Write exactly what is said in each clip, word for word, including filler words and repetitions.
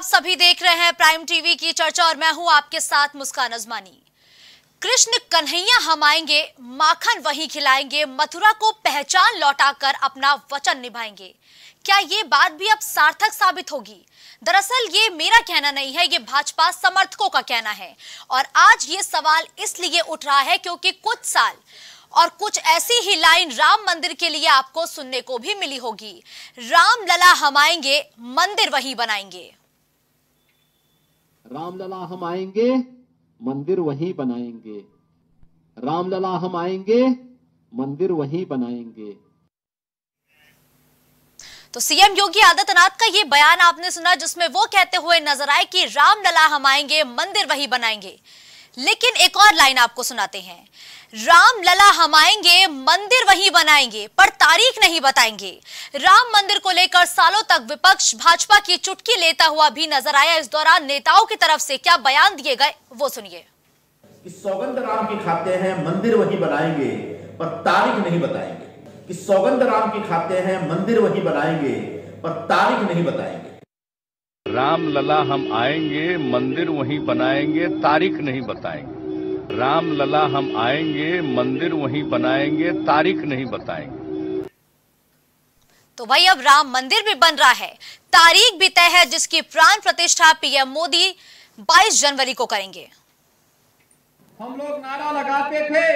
आप सभी देख रहे हैं प्राइम टीवी की चर्चा और मैं हूं आपके साथ मुस्कान अजमानी। कृष्ण कन्हैया हम आएंगे, माखन वहीं खिलाएंगे, मथुरा को पहचान लौटाकर अपना वचन निभाएंगे। क्या ये बात भी अब सार्थक साबित होगी? दरअसल ये मेरा कहना नहीं है, ये भाजपा समर्थकों का कहना है। और आज ये सवाल इसलिए उठ रहा है क्योंकि कुछ साल और कुछ ऐसी ही लाइन राम मंदिर के लिए आपको सुनने को भी मिली होगी। राम लला हम आएंगे, मंदिर वही बनाएंगे। राम लला हम आएंगे, मंदिर वही बनाएंगे। राम लला हम आएंगे, मंदिर वही बनाएंगे। तो सीएम योगी आदित्यनाथ का ये बयान आपने सुना, जिसमें वो कहते हुए नजर आए कि राम लला हम आएंगे, मंदिर वही बनाएंगे। लेकिन एक और लाइन आपको सुनाते हैं, राम लला हम आएंगे, मंदिर वही बनाएंगे, पर तारीख नहीं बताएंगे। राम मंदिर को लेकर सालों तक विपक्ष भाजपा की चुटकी लेता हुआ भी नजर आया। इस दौरान नेताओं की तरफ से क्या बयान दिए गए वो सुनिए। कि सौगंध राम की खाते हैं, मंदिर वही बनाएंगे, पर तारीख नहीं बताएंगे। कि सौगंध राम की खाते हैं, मंदिर वही बनाएंगे, पर तारीख नहीं बताएंगे। राम लला हम आएंगे, मंदिर वही बनाएंगे, तारीख नहीं बताएंगे। राम लला हम आएंगे, मंदिर वहीं बनाएंगे, तारीख नहीं बताएंगे। तो भाई अब राम मंदिर भी बन रहा है, तारीख भी तय है, जिसकी प्राण प्रतिष्ठा पीएम मोदी बाईस जनवरी को करेंगे। हम लोग नारा लगाते थे,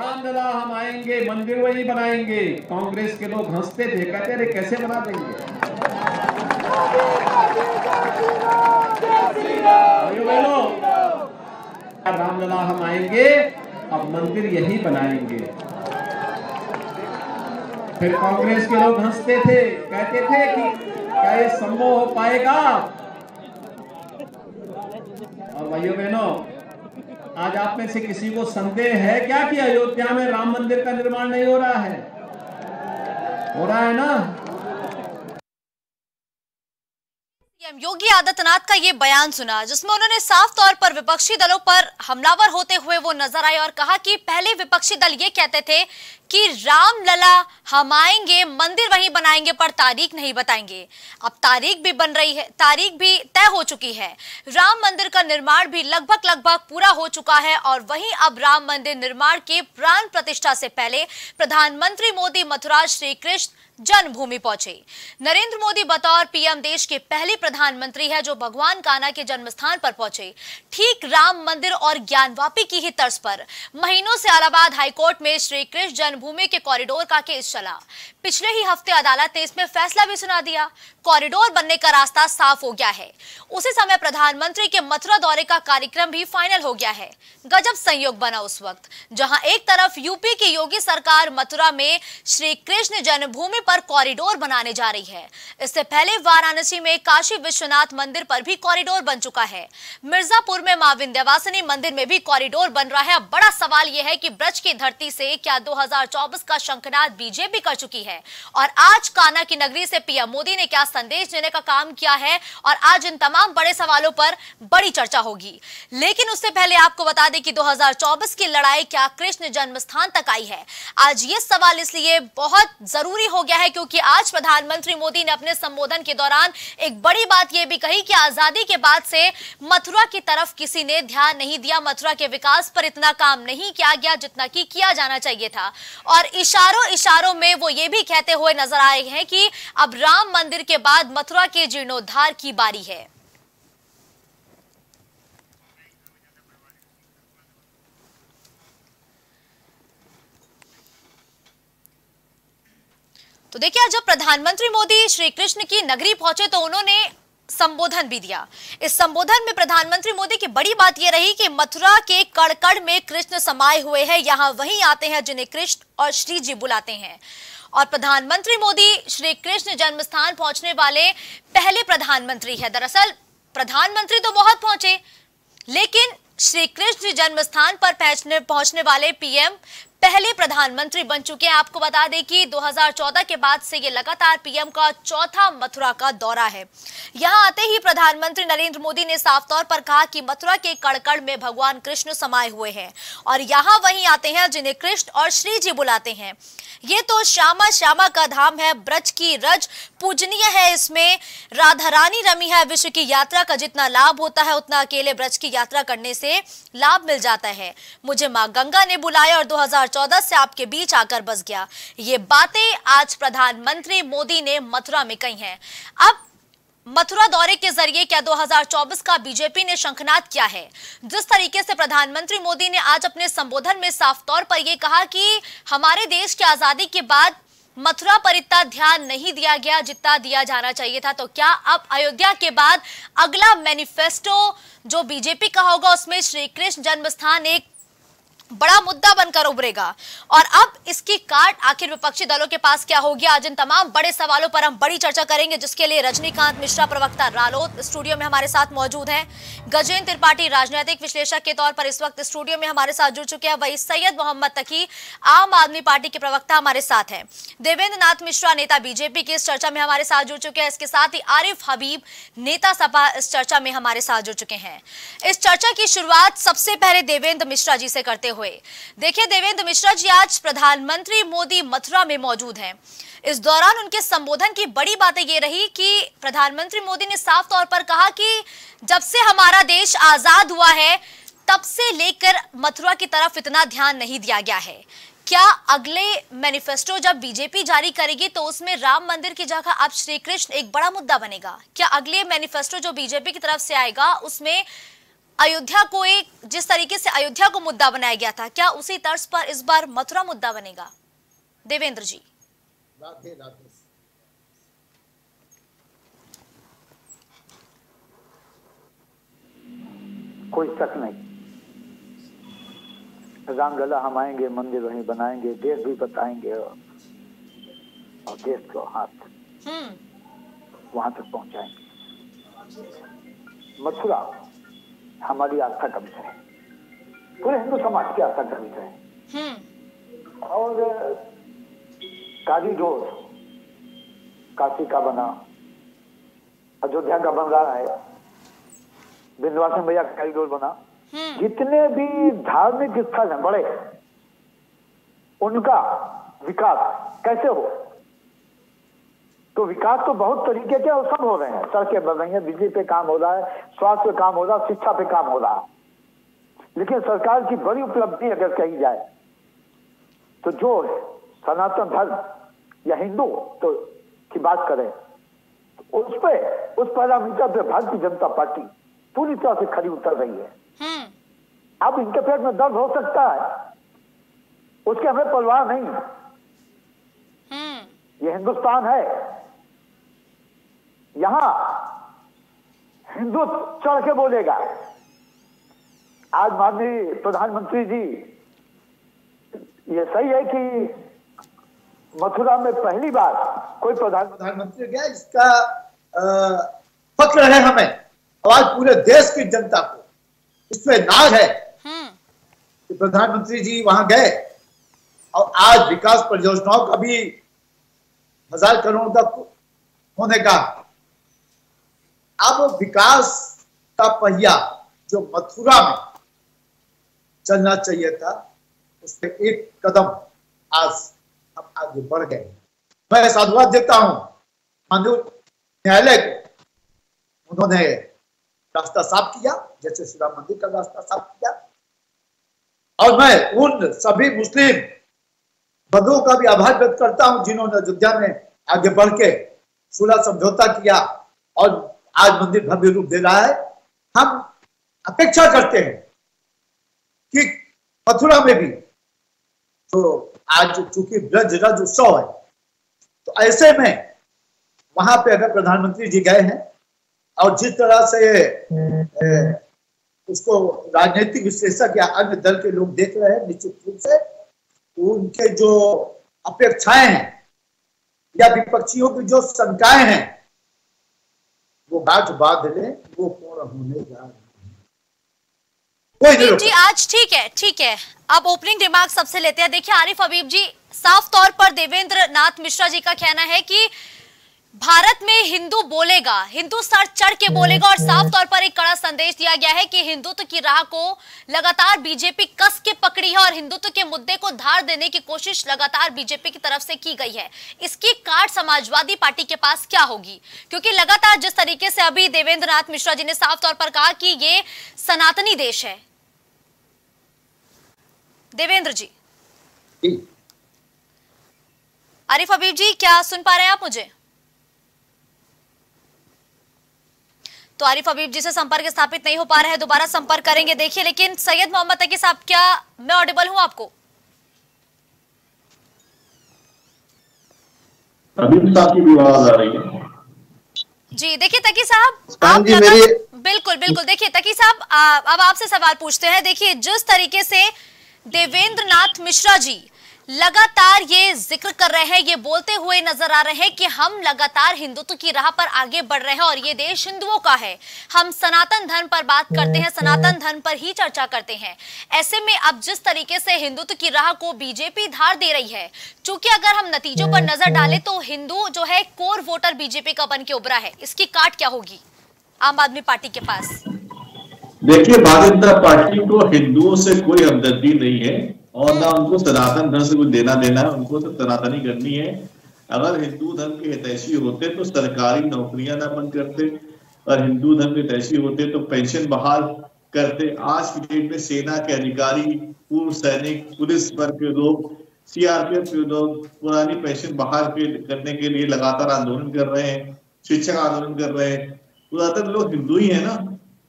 राम लला हम आएंगे, मंदिर वहीं बनाएंगे। कांग्रेस के लोग हंसते थे, कहते थे कैसे बना देंगे। राम लला हम आएंगे, अब मंदिर यही बनाएंगे। फिर कांग्रेस के लोग हंसते थे, कहते थे कि क्या ये संभव हो पाएगा। और भाइयों बहनों, आज आप में से किसी को संदेह है क्या कि अयोध्या में राम मंदिर का निर्माण नहीं हो रहा है? हो रहा है ना। योगी आदित्यनाथ का ये बयान सुना, जिसमें उन्होंने साफ तौर पर विपक्षी दलों पर हमलावर होते हुए वो नजर आए और कहा कि पहले विपक्षी दल ये कहते थे कि राम लला हम आएंगे, मंदिर वहीं बनाएंगे, पर तारीख नहीं बताएंगे। अब तारीख भी बन रही है, तारीख भी तय हो चुकी है, राम मंदिर का निर्माण भी लगभग लगभग पूरा हो चुका है। और वहीं अब राम मंदिर निर्माण के प्राण प्रतिष्ठा से पहले प्रधानमंत्री मोदी मथुरा श्री कृष्ण जन्मभूमि पहुंचे। नरेंद्र मोदी बतौर पीएम देश के पहले प्रधानमंत्री है जो भगवान कान्हा के जन्मस्थान पर पहुंचे, ठीक राम मंदिर और ज्ञानवापी की ही तर्ज पर। महीनों से इलाहाबाद हाईकोर्ट में श्री कृष्ण जन्मभूमि के कॉरिडोर का केस चला। पिछले ही हफ्ते अदालत ने इसमें फैसला भी सुना दिया, कॉरिडोर बनने का रास्ता साफ हो गया है। उसी समय प्रधानमंत्री के मथुरा दौरे का कार्यक्रम भी फाइनल हो गया है। गजब संयोग बना उस वक्त, जहां एक तरफ यूपी की योगी सरकार मथुरा में श्री कृष्ण जन्मभूमि पर कॉरिडोर बनाने जा रही है। इससे पहले वाराणसी में काशी विश्वनाथ मंदिर पर भी कॉरिडोर बन चुका है। मिर्जापुर में मां विंध्यवासिनी मंदिर में भी कॉरिडोर बन रहा है। अब बड़ा सवाल यह है कि ब्रज की धरती से क्या दो हजार चौबीस का शंखनाद बीजेपी कर चुकी है? और आज कान्हा की नगरी से पीएम मोदी ने क्या संदेश देने का काम किया है? और आज इन तमाम बड़े सवालों पर बड़ी चर्चा होगी। लेकिन उससे पहले आपको बता दें कि दो हजार चौबीस की लड़ाई क्या कृष्ण जन्म स्थान तक आई है? आज ये सवाल इसलिए बहुत जरूरी हो गया है क्योंकि आज प्रधानमंत्री मोदी ने अपने संबोधन के दौरान एक बड़ी बात यह भी कही कि आजादी के बाद से मथुरा की तरफ किसी ने ध्यान नहीं दिया, मथुरा के विकास पर इतना काम नहीं किया गया जितना कि किया जाना चाहिए था। और इशारों इशारों में वो ये भी कहते हुए नजर आए हैं कि अब राम मंदिर के बाद मथुरा के जीर्णोद्धार की बारी है। तो देखिए, जब प्रधानमंत्री मोदी श्री कृष्ण की नगरी पहुंचे तो उन्होंने संबोधन भी दिया। इस संबोधन में प्रधानमंत्री मोदी की बड़ी बात यह रही कि मथुरा के कड़ कड़ में कृष्ण समाये हुए हैं, यहां वही आते हैं जिन्हें कृष्ण और श्री जी बुलाते हैं। और प्रधानमंत्री मोदी श्री कृष्ण जन्मस्थान पहुंचने वाले पहले प्रधानमंत्री है। दरअसल प्रधानमंत्री तो बहुत पहुंचे, लेकिन श्री कृष्ण जन्मस्थान पर पहुंचने वाले पीएम पहले प्रधानमंत्री बन चुके हैं। आपको बता दें कि दो हज़ार चौदह के बाद से ये लगातार पीएम का चौथा मथुरा का दौरा है। यहाँ आते ही प्रधानमंत्री नरेंद्र मोदी ने साफ तौर पर कहा कि मथुरा के कड़कड़ में भगवान कृष्ण समाये हुए हैं और यहाँ वही आते हैं जिन्हें कृष्ण और श्री जी बुलाते हैं। ये तो श्यामा श्यामा का धाम है, ब्रज की रज पूजनीय है, इसमें राधा रानी रमी है। विश्व की यात्रा का जितना लाभ होता है उतना अकेले ब्रज की यात्रा करने से लाभ मिल जाता है। मुझे माँ गंगा ने बुलाया और दो हज़ार चौदह से आपके बीच आकर बस गया। ये बातें आज प्रधानमंत्री मोदी ने मथुरा में कही हैं। अब मथुरा दौरे के जरिए क्या दो हज़ार चौबीस का बीजेपी ने शंखनाद किया है? जिस तरीके से प्रधानमंत्री मोदी ने आज अपने संबोधन में साफ तौर पर यह कहा कि हमारे देश की आजादी के बाद मथुरा पर इतना ध्यान नहीं दिया गया जितना दिया जाना चाहिए था, तो क्या अब अयोध्या के बाद अगला मैनिफेस्टो जो बीजेपी का होगा उसमें श्री कृष्ण जन्मस्थान एक बड़ा मुद्दा बनकर उभरेगा? और अब इसकी कार्ड आखिर विपक्षी दलों के पास क्या होगी? आज इन तमाम बड़े सवालों पर हम बड़ी चर्चा करेंगे, जिसके लिए रजनीकांत मिश्रा प्रवक्ता रालोद स्टूडियो में हमारे साथ मौजूद हैं। गजेंद्र त्रिपाठी राजनीतिक विश्लेषक के तौर पर इस वक्त स्टूडियो में हमारे साथ जुड़ चुके हैं। वही सैयद मोहम्मद तकी आम आदमी पार्टी के प्रवक्ता हमारे साथ हैं। देवेंद्र नाथ मिश्रा नेता बीजेपी की इस चर्चा में हमारे साथ जुड़ चुके हैं। इसके साथ ही आरिफ हबीब नेता सपा इस चर्चा में हमारे साथ जुड़ चुके हैं। इस चर्चा की शुरुआत सबसे पहले देवेंद्र मिश्रा जी से करते हुए देखिए। देवेंद्र मिश्रा जी आज प्रधानमंत्री मोदी मथुरा में मौजूद हैं। इस दौरान उनके संबोधन की बड़ी बातें ये रही कि प्रधानमंत्री मोदी ने साफ तौर पर कहा कि जब से हमारा देश आजाद हुआ है तब से लेकर मथुरा की तरफ इतना ध्यान नहीं दिया गया है। क्या अगले मैनिफेस्टो जब बीजेपी जारी करेगी तो उसमें राम मंदिर की जगह अब श्री कृष्ण एक बड़ा मुद्दा बनेगा? क्या अगले मैनिफेस्टो जो बीजेपी की तरफ से आएगा उसमें अयोध्या को एक जिस तरीके से अयोध्या को मुद्दा बनाया गया था, क्या उसी तर्ज पर इस बार मथुरा मुद्दा बनेगा? देवेंद्र जी राधे राधे। कोई शक नहीं, रामलला हम आएंगे, मंदिर वहीं बनाएंगे, देश भी बताएंगे और देश को हाथ वहां तक पहुंचाएंगे। मथुरा हमारी आस्था का विषय है, पूरे हिंदू समाज की आस्था का विषय है। और कॉरिडोर काशी का बना, अयोध्या का बन रहा है, विंध्यवासिनी मैया का कॉरिडोर बना, जितने भी धार्मिक स्थल हैं बड़े, उनका विकास कैसे हो? तो विकास तो बहुत तरीके के और सब हो रहे हैं। सड़कें बन रही है, बिजली पे काम हो रहा है, स्वास्थ्य पे काम हो रहा है, शिक्षा पे काम हो रहा है। लेकिन सरकार की बड़ी उपलब्धि अगर कही जाए तो जो सनातन धर्म या हिंदू तो की बात करें तो उस पे उस पैरामीटर पे भारतीय जनता पार्टी पूरी तरह से खड़ी उतर रही है। अब इनके पेट में दर्द हो सकता है, उसके हमें परवाह नहीं। ये हिंदुस्तान है, यहां हिंदू चढ़ के बोलेगा। आज माननीय प्रधानमंत्री जी, ये सही है कि मथुरा में पहली बार कोई प्रधान प्रधानमंत्री गया, इसका फक्र है हमें। आज पूरे देश की जनता को इसमें नाज है कि प्रधानमंत्री जी वहां गए और आज विकास परियोजनाओं का भी हजार करोड़ तक होने का। अब विकास का पहिया जो मथुरा में चलना चाहिए था उस पे एक कदम आज हम आगे बढ़ गए। मैं साधुवाद देता हूं माननीय न्यायालय को, उन्होंने रास्ता साफ किया जैसे श्री राम मंदिर का रास्ता साफ किया। और मैं उन सभी मुस्लिम बंधुओं का भी आभार व्यक्त करता हूं जिन्होंने अयोध्या में आगे बढ़ के सुलह समझौता किया और आज मंदिर भव्य रूप दे रहा है। हम अपेक्षा करते हैं कि मथुरा में भी तो आज चूंकि ब्रज रज उत्सव है, तो ऐसे में वहां पे अगर प्रधानमंत्री जी गए हैं और जिस तरह से उसको राजनीतिक विश्लेषक या अन्य दल के लोग देख रहे हैं, निश्चित रूप से उनके जो अपेक्षाएं हैं या विपक्षियों की जो शंकाएं हैं वो गांठ बांध ले, वो पूर्ण होने जा रहे हैं। जी आज ठीक है ठीक है। अब ओपनिंग रिमार्क सबसे लेते हैं। देखिए आरिफ हबीब जी, साफ तौर पर देवेंद्र नाथ मिश्रा जी का कहना है कि भारत में हिंदू बोलेगा, हिंदू सर चढ़ के बोलेगा, और साफ तौर पर एक कड़ा संदेश दिया गया है कि हिंदुत्व की राह को लगातार बीजेपी कस के पकड़ी है और हिंदुत्व के मुद्दे को धार देने की कोशिश लगातार बीजेपी की तरफ से की गई है। इसकी काट समाजवादी पार्टी के पास क्या होगी, क्योंकि लगातार जिस तरीके से अभी देवेंद्र नाथ मिश्रा जी ने साफ तौर पर कहा कि ये सनातनी देश है। देवेंद्र जी, आरिफ हबीब जी क्या सुन पा रहे हैं आप मुझे? तो आरिफ हबीब जी से संपर्क स्थापित नहीं हो पा रहा है, दोबारा संपर्क करेंगे। देखिए लेकिन सैयद मोहम्मद तकी साहब, क्या मैं ऑडिबल हूं आपको? हबीब साहब की भी आवाज आ रही है जी। देखिए तकी साहब आप जी मेरी... बिल्कुल बिल्कुल। देखिए तकी साहब अब आपसे सवाल पूछते हैं। देखिए जिस तरीके से देवेंद्र नाथ मिश्रा जी लगातार ये जिक्र कर रहे हैं, ये बोलते हुए नजर आ रहे हैं कि हम लगातार हिंदुत्व की राह पर आगे बढ़ रहे हैं और ये देश हिंदुओं का है, हम सनातन धर्म पर बात करते हैं, सनातन धर्म पर ही चर्चा करते हैं। ऐसे में अब जिस तरीके से हिंदुत्व की राह को बीजेपी धार दे रही है, चूंकि अगर हम नतीजों पर नजर डालें तो हिंदू जो है कोर वोटर बीजेपी का बन के उभरा है, इसकी काट क्या होगी आम आदमी पार्टी के पास? देखिए भारतीय जनता पार्टी को हिंदुओं से कोई हमदर्दी नहीं है और ना उनको सनातन धर्म से कुछ देना देना है, उनको तो सनातनी करनी है। अगर हिंदू धर्म के हितैषी होते तो सरकारी नौकरियां ना बंद करते, और हिंदू धर्म के हितैषी होते तो पेंशन बहाल करते। आज की डेट में सेना के अधिकारी, पूर्व सैनिक, पुलिस वर्ग के लोग, सीआरपीएफ के लोग पुरानी पेंशन बहाल करने के लिए लगातार आंदोलन कर रहे हैं, शिक्षक आंदोलन कर रहे हैं। ज्यादातर लोग हिंदू ही है ना।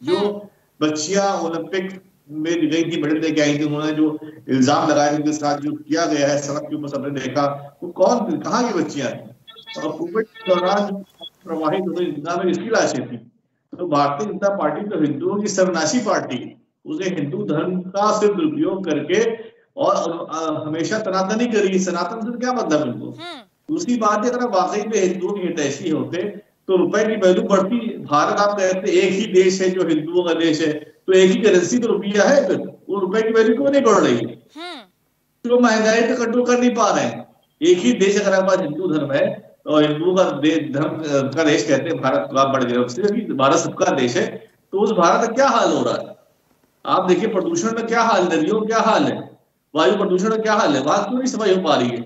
जो बच्चियां ओलंपिक में गई थी, मेडल लेके आई थी, उन्होंने जो इल्जाम लगाया उनके साथ जो किया गया है सड़क के ऊपर, सबने देखा, वो कौन कहाँ की बच्चियां थी? और कोविड के दौरान प्रवाहित हुई इसकी लाशें थी। तो भारतीय जनता पार्टी तो हिंदुओं की सर्वनाशी पार्टी, उसे हिंदू धर्म का से दुरुपयोग करके और हमेशा सनातनी करी। सनातन से क्या मतलब इनको? दूसरी बात, अगर वाकई में हिंदुओं की हितैषी होते तो रुपए की वैल्यू बढ़ती। भारत आप कहते एक ही देश है जो हिंदुओं का देश है, तो एक ही करेंसी तो रुपया है, वो रुपए की वैल्यू क्यों नहीं बढ़ रही है? तो महंगाई पे कंट्रोल कर नहीं पा रहे हैं। एक ही देश, अगर हमारे हिंदू धर्म है और हिंदुओं का धर्म का देश कहते हैं भारत को, आप बढ़ गए भारत सबका देश है, तो उस भारत का क्या हाल हो रहा है? आप देखिए प्रदूषण में क्या हाल, नदियों में क्या हाल है, वायु प्रदूषण में क्या हाल है, वहां क्यों नहीं सफाई हो पा रही है?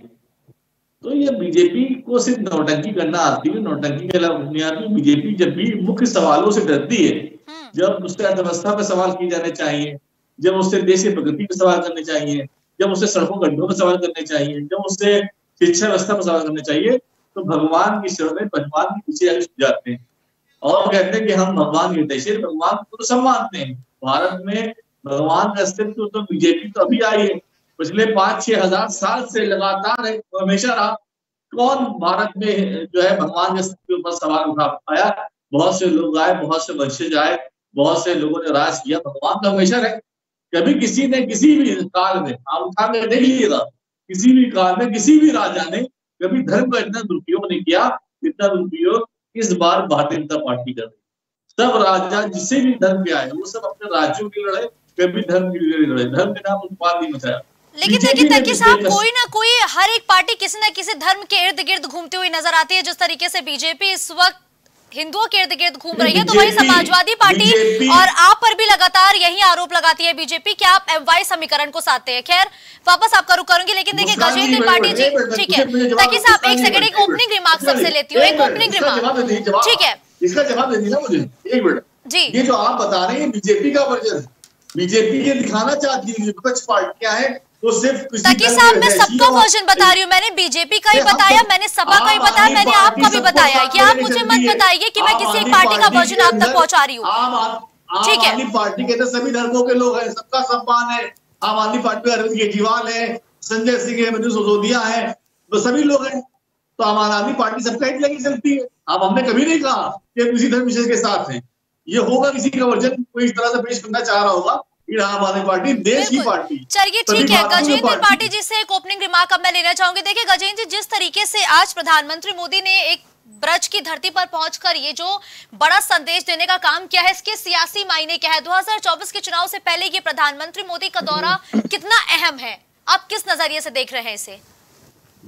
तो ये बीजेपी को सिर्फ नौटंकी करना आती है, नौटंकी के अलावा बीजेपी जब भी मुख्य सवालों से डरती है, जब उससे अर्थव्यवस्था पर सवाल किए जाने चाहिए, जब उससे देश की प्रगति पर सवाल करने चाहिए, जब उससे सड़कों गड्ढों पर सवाल करने चाहिए, जब उससे शिक्षा व्यवस्था पर सवाल करने चाहिए, तो भगवान की शरण में भगवान के पीछे आगे छुप जाते हैं और कहते हैं कि हम भगवान के देश, भगवान को तो सब मानते हैं। भारत में भगवान का अस्तित्व तो बीजेपी तो अभी आई है, पिछले पांच छह हजार साल से लगातार है, हमेशा रहा। कौन भारत में जो है भगवान के अस्तित्व के ऊपर सवाल उठा पाया? बहुत से लोग आए, बहुत से वंशज आए, बहुत से लोगों ने राज किया, भगवान तो हमेशा रहे। कभी किसी ने किसी भी काल में, आप उठा कर देख लीजिएगा, किसी भी काल में किसी भी राजा ने कभी धर्म का इतना दुरुपयोग नहीं किया जितना दुरुपयोग इस बार भारतीय जनता पार्टी कर रही। सब राजा जिससे भी धर्म के आए वो सब अपने राज्यों के लिए लड़े, कभी धर्म के लिए लड़े, धर्म के नाम उत्पाद नहीं मचाया। लेकिन लेकिन तकी साहब कोई ना कोई, हर एक पार्टी किसी ना किसी धर्म के इर्द गिर्द घूमती हुई नजर आती है। जिस तरीके से बीजेपी इस वक्त हिंदुओं के इर्द गिर्द घूम रही है, तो वही समाजवादी पार्टी और आप पर भी लगातार यही आरोप लगाती है बीजेपी कि आप एमवाई समीकरण को साधते हैं। खैर वापस आपका रुख करूंगी, लेकिन देखिए गजेंद्र पार्टी जी, ठीक है तकी साहब एक सेकंड, एक ओपनिंग रिमार्क सबसे लेती हूँ, एक ओपनिंग रिमार्क, ठीक है इसका जवाब दे दीजिए मुझे एक मिनट जी। ये जो आप बता रहे हैं बीजेपी का वर्जन, बीजेपी ये दिखाना चाहती है विपक्ष पार्टियां हैं तो सिर्फ तकी साहब मैं सबका वर्जन बता रही हूँ। मैंने बीजेपी का ही बताया, मैंने सपा का ही बताया, मैंने आपका भी बताया। ये आप मुझे मत बताइए कि मैं किसी एक पार्टी का वर्जन आप तक पहुँचा रही हूँ, ठीक है? आम आदमी पार्टी के अंदर सभी धर्मों के लोग हैं, सबका सम्मान है। आम आदमी पार्टी में अरविंद केजरीवाल है, संजय सिंह है, मनीष सिसोदिया है, वो सभी लोग हैं। तो आम आदमी पार्टी सबका हित लेके चलती है। अब हमने कभी नहीं कहा कि किसी धर्म विशेष के साथ है। ये होगा किसी का वर्जन कोई इस तरह से पेश करना चाह रहा होगा, आम पार्टी देश की पार्टी। चलिए ठीक है गजेंद्र पार्टी जी से एक ओपनिंग रिमार्क अब मैं लेना चाहूंगी। देखिए गजेंद्र जी, जिस तरीके से आज प्रधानमंत्री मोदी ने एक ब्रज की धरती पर पहुंचकर ये जो बड़ा संदेश देने का काम किया है, इसके सियासी मायने क्या है? दो हज़ार चौबीस के चुनाव से पहले ये प्रधानमंत्री मोदी का दौरा कितना अहम है, आप किस नजरिए से देख रहे हैं इसे?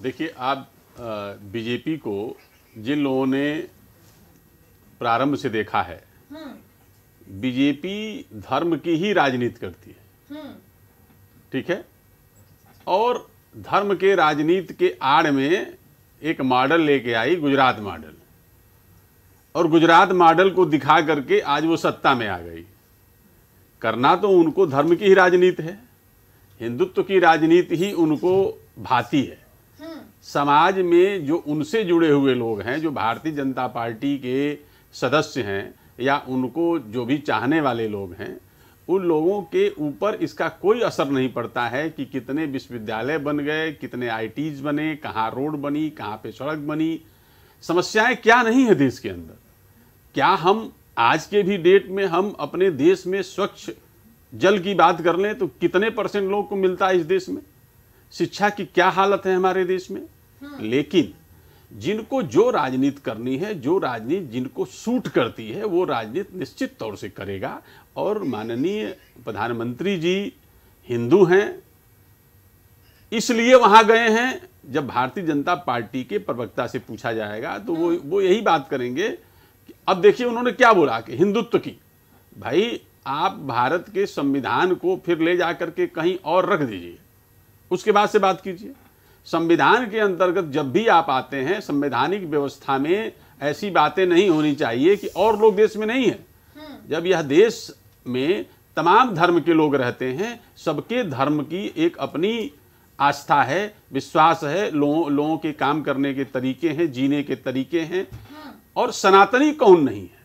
देखिए, आप बीजेपी को जिन लोगों ने प्रारंभ से देखा है, बीजेपी धर्म की ही राजनीति करती है, ठीक है, और धर्म के राजनीति के आड़ में एक मॉडल लेके आई, गुजरात मॉडल, और गुजरात मॉडल को दिखा करके आज वो सत्ता में आ गई। करना तो उनको धर्म की ही राजनीति है, हिंदुत्व की राजनीति ही उनको भाती है। समाज में जो उनसे जुड़े हुए लोग हैं, जो भारतीय जनता पार्टी के सदस्य हैं या उनको जो भी चाहने वाले लोग हैं, उन लोगों के ऊपर इसका कोई असर नहीं पड़ता है कि कितने विश्वविद्यालय बन गए, कितने आईटीज बने, कहाँ रोड बनी, कहाँ पे सड़क बनी, समस्याएं क्या नहीं है देश के अंदर। क्या हम आज के भी डेट में हम अपने देश में स्वच्छ जल की बात कर लें तो कितने परसेंट लोग को मिलता है इस देश में? शिक्षा की क्या हालत है हमारे देश में? लेकिन जिनको जो राजनीति करनी है, जो राजनीति जिनको सूट करती है, वो राजनीति निश्चित तौर से करेगा। और माननीय प्रधानमंत्री जी हिंदू हैं, इसलिए वहाँ गए हैं। जब भारतीय जनता पार्टी के प्रवक्ता से पूछा जाएगा तो वो वो यही बात करेंगे कि अब देखिए उन्होंने क्या बोला कि हिंदुत्व की, भाई आप भारत के संविधान को फिर ले जा करके कहीं और रख दीजिए, उसके बाद से बात कीजिए। संविधान के अंतर्गत जब भी आप आते हैं, संवैधानिक व्यवस्था में ऐसी बातें नहीं होनी चाहिए कि और लोग देश में नहीं है। जब यह देश में तमाम धर्म के लोग रहते हैं, सबके धर्म की एक अपनी आस्था है, विश्वास है, लोगों लोगों के काम करने के तरीके हैं, जीने के तरीके हैं, और सनातनी कौन नहीं है?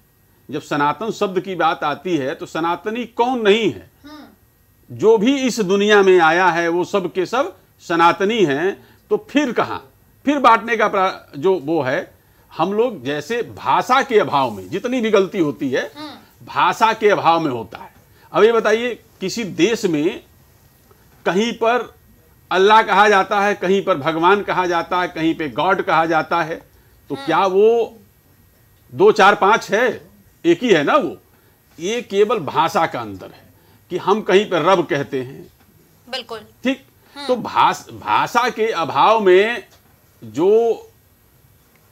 जब सनातन शब्द की बात आती है तो सनातनी कौन नहीं है? जो भी इस दुनिया में आया है वो सब के सब सनातनी हैं। तो फिर कहाँ फिर बांटने का जो वो है, हम लोग जैसे भाषा के अभाव में जितनी भी गलती होती है, भाषा के अभाव में होता है। अब ये बताइए, किसी देश में कहीं पर अल्लाह कहा जाता है, कहीं पर भगवान कहा जाता है, कहीं पे गॉड कहा जाता है, तो क्या वो दो चार पाँच है? एक ही है ना वो। ये केवल भाषा का अंतर है कि हम कहीं पर रब कहते हैं, बिल्कुल ठीक। तो भाष भाषा के अभाव में जो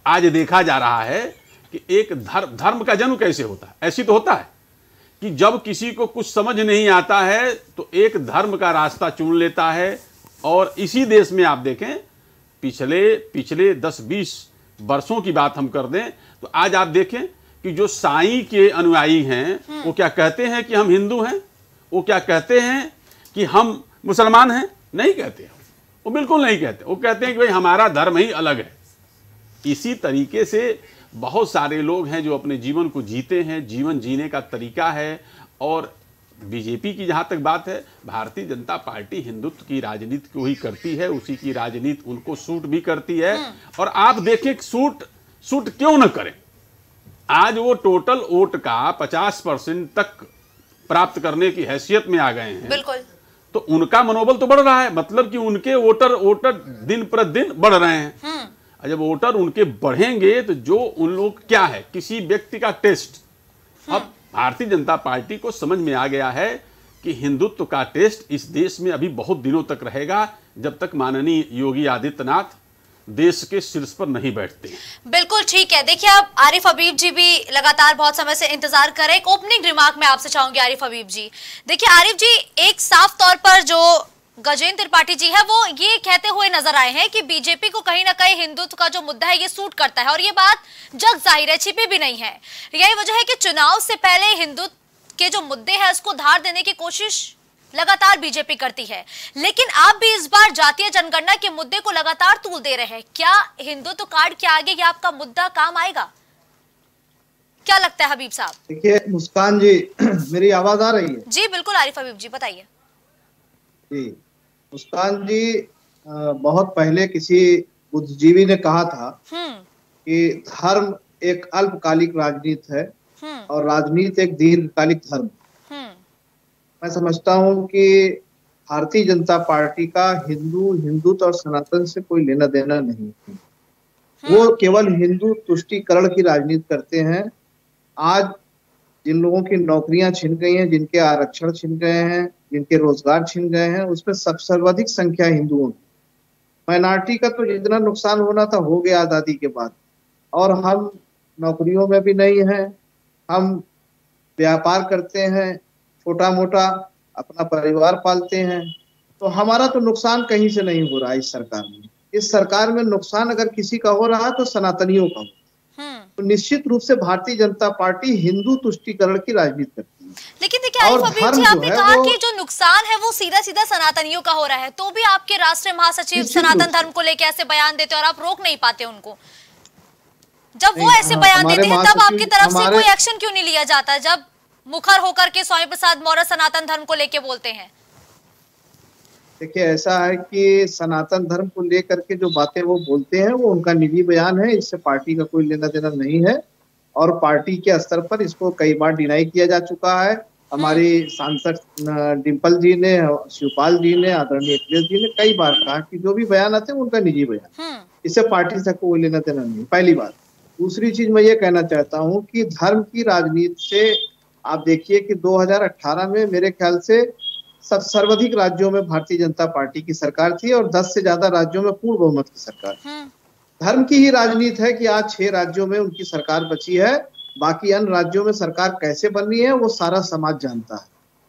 आज देखा जा रहा है कि एक धर्म धर्म का जन्म कैसे होता है? ऐसी तो होता है कि जब किसी को कुछ समझ नहीं आता है तो एक धर्म का रास्ता चुन लेता है। और इसी देश में आप देखें, पिछले पिछले दस बीस वर्षों की बात हम कर दें तो आज आप देखें कि जो साई के अनुयायी हैं वो क्या कहते हैं कि हम हिंदू हैं, वो क्या कहते हैं कि हम मुसलमान हैं, नहीं कहते, वो बिल्कुल नहीं कहते। वो कहते हैं कि भाई हमारा धर्म ही अलग है। इसी तरीके से बहुत सारे लोग हैं जो अपने जीवन को जीते हैं, जीवन जीने का तरीका है। और बीजेपी की जहाँ तक बात है, भारतीय जनता पार्टी हिंदुत्व की राजनीति को ही करती है, उसी की राजनीति उनको सूट भी करती है। और आप देखें सूट सूट क्यों न करें, आज वो टोटल वोट का पचास परसेंट तक प्राप्त करने की हैसियत में आ गए हैं, बिल्कुल। तो उनका मनोबल तो बढ़ रहा है, मतलब कि उनके वोटर वोटर दिन प्रतिदिन बढ़ रहे हैं। जब वोटर उनके बढ़ेंगे तो जो उन लोग क्या है, किसी व्यक्ति का टेस्ट, अब भारतीय जनता पार्टी को समझ में आ गया है कि हिंदुत्व का टेस्ट इस देश में अभी बहुत दिनों तक रहेगा, जब तक माननीय योगी आदित्यनाथ देश के शीर्ष पर नहीं बैठते। बिल्कुल ठीक है। देखिए, आप आरिफ हबीब जी भी लगातार बहुत समय से इंतजार कर रहे हैं। एक ओपनिंग रिमार्क में आपसे चाहूंगी आरिफ हबीब जी। देखिए आरिफ जी, एक साफ तौर पर जो गजेंद्र त्रिपाठी जी है वो ये कहते हुए नजर आए हैं कि बीजेपी को कहीं ना कहीं हिंदुत्व का जो मुद्दा है ये सूट करता है, और ये बात जग जाहिर है, छिपी भी नहीं है। यही वजह है कि चुनाव से पहले हिंदुत्व के जो मुद्दे हैं उसको धार देने की कोशिश लगातार बीजेपी करती है, लेकिन आप भी इस बार जातीय जनगणना के मुद्दे को लगातार तूल दे रहे हैं। क्या हिंदुत्व कार्ड के आगे यह आपका मुद्दा काम आएगा? क्या लगता है हबीब साहब? देखिए मुस्कान जी, मेरी आवाज आ रही है? जी बिल्कुल आरिफ हबीब जी, बताइए जी। मुस्कान जी, बहुत पहले किसी बुद्धिजीवी ने कहा था कि धर्म एक अल्पकालिक राजनीति है और राजनीति एक दीर्घकालिक धर्म। मैं समझता हूँ कि भारतीय जनता पार्टी का हिंदू हिंदुत्व और सनातन से कोई लेना देना नहीं है। वो केवल हिंदू तुष्टीकरण की राजनीति करते हैं। आज जिन लोगों की नौकरियां छिन गई हैं, जिनके आरक्षण छिन गए हैं, जिनके रोजगार छिन गए हैं, उसमें सब सर्वाधिक संख्या हिंदुओं की। माइनॉरिटी का तो जितना नुकसान होना था हो गया आजादी के बाद, और हम नौकरियों में भी नहीं हैं, हम व्यापार करते हैं, छोटा मोटा अपना परिवार पालते हैं, तो हमारा तो नुकसान कहीं से नहीं हो रहा इस सरकार में। इस सरकार में नुकसान अगर किसी का हो रहा तो सनातनियों का हो। तो निश्चित रूप से भारतीय जनता पार्टी हिंदू तुष्टीकरण की राजनीति करती है। लेकिन देखिए आरिफ जी, आपने कहा कि जो नुकसान है वो सीधा सीधा सनातनियों का हो रहा है, तो भी आपके राष्ट्रीय महासचिव सनातन धर्म को लेकर ऐसे बयान देते हैं और आप रोक नहीं पाते उनको। जब वो ऐसे बयान देते हैं तब आपकी तरफ से कोई एक्शन क्यों नहीं लिया जाता, जब मुखर होकर के स्वामी प्रसाद मौर्य सनातन धर्म को लेके बोलते हैं? देखिए ऐसा है कि सनातन धर्म को लेकर के जो बातें वो बोलते हैं वो उनका निजी बयान है, इससे पार्टी का कोई लेना देना नहीं है, और पार्टी के स्तर पर इसको कई बार डिनाई किया जा चुका है। हमारी सांसद डिम्पल जी ने, शिवपाल जी ने, आदरणीय अखिलेश जी ने कई बार कहा कि जो भी बयान आते हैं उनका निजी बयान, इससे पार्टी से कोई लेना देना नहीं, पहली बात। दूसरी चीज मैं ये कहना चाहता हूँ कि धर्म की राजनीति से आप देखिए कि दो हज़ार अठारह में मेरे ख्याल से सब सर्वाधिक राज्यों में भारतीय जनता पार्टी की सरकार थी और दस से ज्यादा राज्यों में पूर्ण बहुमत की सरकार थी। धर्म की ही राजनीति है कि आज छह राज्यों में उनकी सरकार बची है, बाकी अन्य राज्यों में सरकार कैसे बन रही है वो सारा समाज जानता है।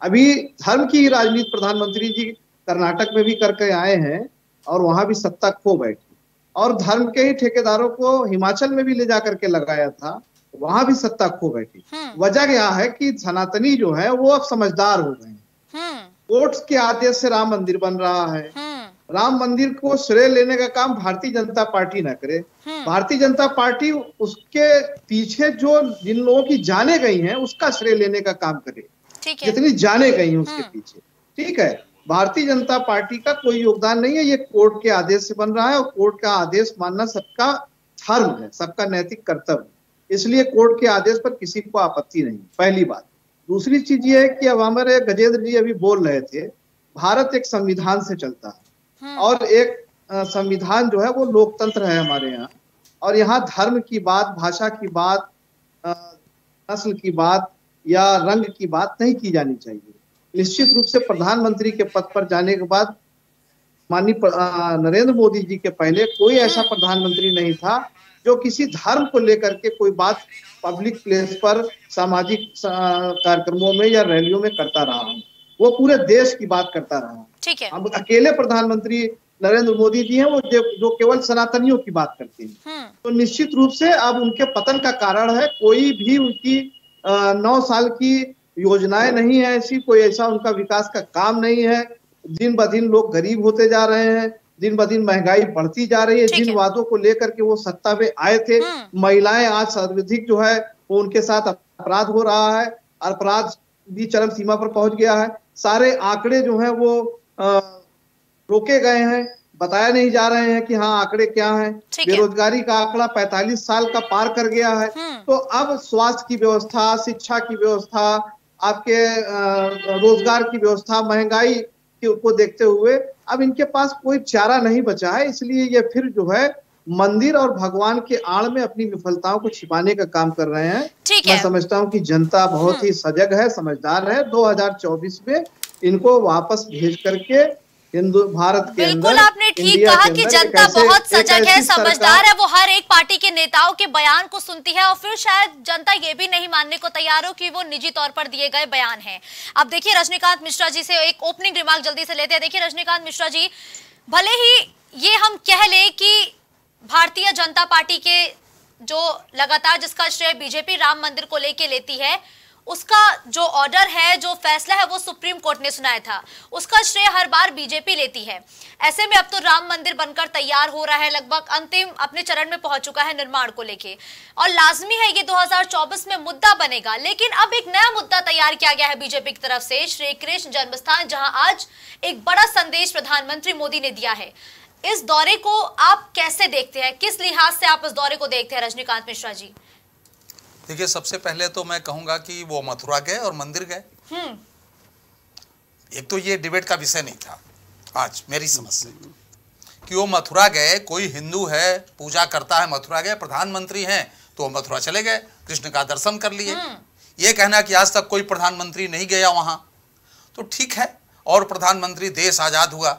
अभी धर्म की ही राजनीति प्रधानमंत्री जी कर्नाटक में भी करके आए हैं और वहां भी सत्ता खो बैठी, और धर्म के ही ठेकेदारों को हिमाचल में भी ले जा करके लगाया था, वहां भी सत्ता खो बैठी। वजह क्या है कि सनातनी जो है वो अब समझदार हो गए हैं। कोर्ट के आदेश से राम मंदिर बन रहा है, राम मंदिर को श्रेय लेने का काम भारतीय जनता पार्टी ना करे। भारतीय जनता पार्टी उसके पीछे जो जिन लोगों की जाने गई हैं उसका श्रेय लेने का काम करे, जितनी जाने गई हैं उसके पीछे, ठीक है। भारतीय जनता पार्टी का कोई योगदान नहीं है, ये कोर्ट के आदेश से बन रहा है, और कोर्ट का आदेश मानना सबका धर्म है, सबका नैतिक कर्तव्य, इसलिए कोर्ट के आदेश पर किसी को आपत्ति नहीं, पहली बात। दूसरी चीज ये है कि अब हमारे गजेंद्र जी अभी बोल रहे थे, भारत एक संविधान से चलता है और एक संविधान जो है वो लोकतंत्र है हमारे यहाँ, और यहाँ धर्म की बात, भाषा की बात, नस्ल की बात या रंग की बात नहीं की जानी चाहिए। निश्चित रूप से प्रधानमंत्री के पद पर जाने के बाद माननीय नरेंद्र मोदी जी के पहले कोई ऐसा प्रधानमंत्री नहीं था जो किसी धर्म को लेकर के कोई बात पब्लिक प्लेस पर, सामाजिक कार्यक्रमों में या रैलियों में करता रहा, वो पूरे देश की बात करता रहा, ठीक है। अब अकेले प्रधानमंत्री नरेंद्र मोदी जी हैं वो जो केवल सनातनियों की बात करते हैं, तो निश्चित रूप से अब उनके पतन का कारण है कोई भी उनकी नौ साल की योजनाएं नहीं है ऐसी, कोई ऐसा उनका विकास का काम नहीं है। दिन ब दिन लोग गरीब होते जा रहे हैं, दिन ब दिन महंगाई बढ़ती जा रही है, जिन वादों को लेकर के वो सत्ता में आए थे, महिलाएं आज सर्वाधिक जो है वो उनके साथ अपराध हो रहा है, अपराध भी चरम सीमा पर पहुंच गया है, सारे आंकड़े जो हैं वो आ, रोके गए हैं, बताया नहीं जा रहे हैं कि हाँ आंकड़े क्या हैं। बेरोजगारी का आंकड़ा पैंतालीस साल का पार कर गया है, तो अब स्वास्थ्य की व्यवस्था, शिक्षा की व्यवस्था, आपके रोजगार की व्यवस्था, महंगाई को देखते हुए अब इनके पास कोई चारा नहीं बचा है, इसलिए ये फिर जो है मंदिर और भगवान के आड़ में अपनी विफलताओं को छिपाने का काम कर रहे हैं। मैं समझता हूं कि जनता बहुत ही सजग है, समझदार है, दो हज़ार चौबीस में इनको वापस भेज करके हिंदू भारत के अंदर, बिल्कुल आपने ठीक कहा कि जनता बहुत सजग है, समझदार है, वो हर एक पार्टी के नेताओं के बयान को सुनती है और फिर शायद जनता ये भी नहीं मानने को तैयार हो कि वो निजी तौर पर दिए गए बयान हैं। अब देखिए रजनीकांत मिश्रा जी से एक ओपनिंग रिमार्क जल्दी से लेते हैं। देखिए रजनीकांत मिश्रा जी, भले ही ये हम कह लें कि भारतीय जनता पार्टी के जो लगातार जिसका श्रेय बीजेपी राम मंदिर को लेके लेती है, उसका जो ऑर्डर है, जो फैसला है वो सुप्रीम कोर्ट ने सुनाया था, उसका श्रेय हर बार बीजेपी लेती है। ऐसे में अब तो राम मंदिर बनकर तैयार हो रहा है, लगभग अंतिम अपने चरण में पहुंच चुका है निर्माण को लेके, और लाजमी है ये दो हज़ार चौबीस में मुद्दा बनेगा। लेकिन अब एक नया मुद्दा तैयार किया गया है बीजेपी की तरफ से, श्री कृष्ण जन्मस्थान, जहां आज एक बड़ा संदेश प्रधानमंत्री मोदी ने दिया है। इस दौरे को आप कैसे देखते हैं, किस लिहाज से आप इस दौरे को देखते हैं रजनीकांत मिश्रा जी? देखिए सबसे पहले तो मैं कहूंगा कि वो मथुरा गए और मंदिर गए, एक तो ये डिबेट का विषय नहीं था आज मेरी समझ से, कि वो मथुरा गए, कोई हिंदू है पूजा करता है मथुरा गए, प्रधानमंत्री हैं तो वो मथुरा चले गए, कृष्ण का दर्शन कर लिए। ये कहना कि आज तक कोई प्रधानमंत्री नहीं गया वहाँ, तो ठीक है। और प्रधानमंत्री, देश आज़ाद हुआ,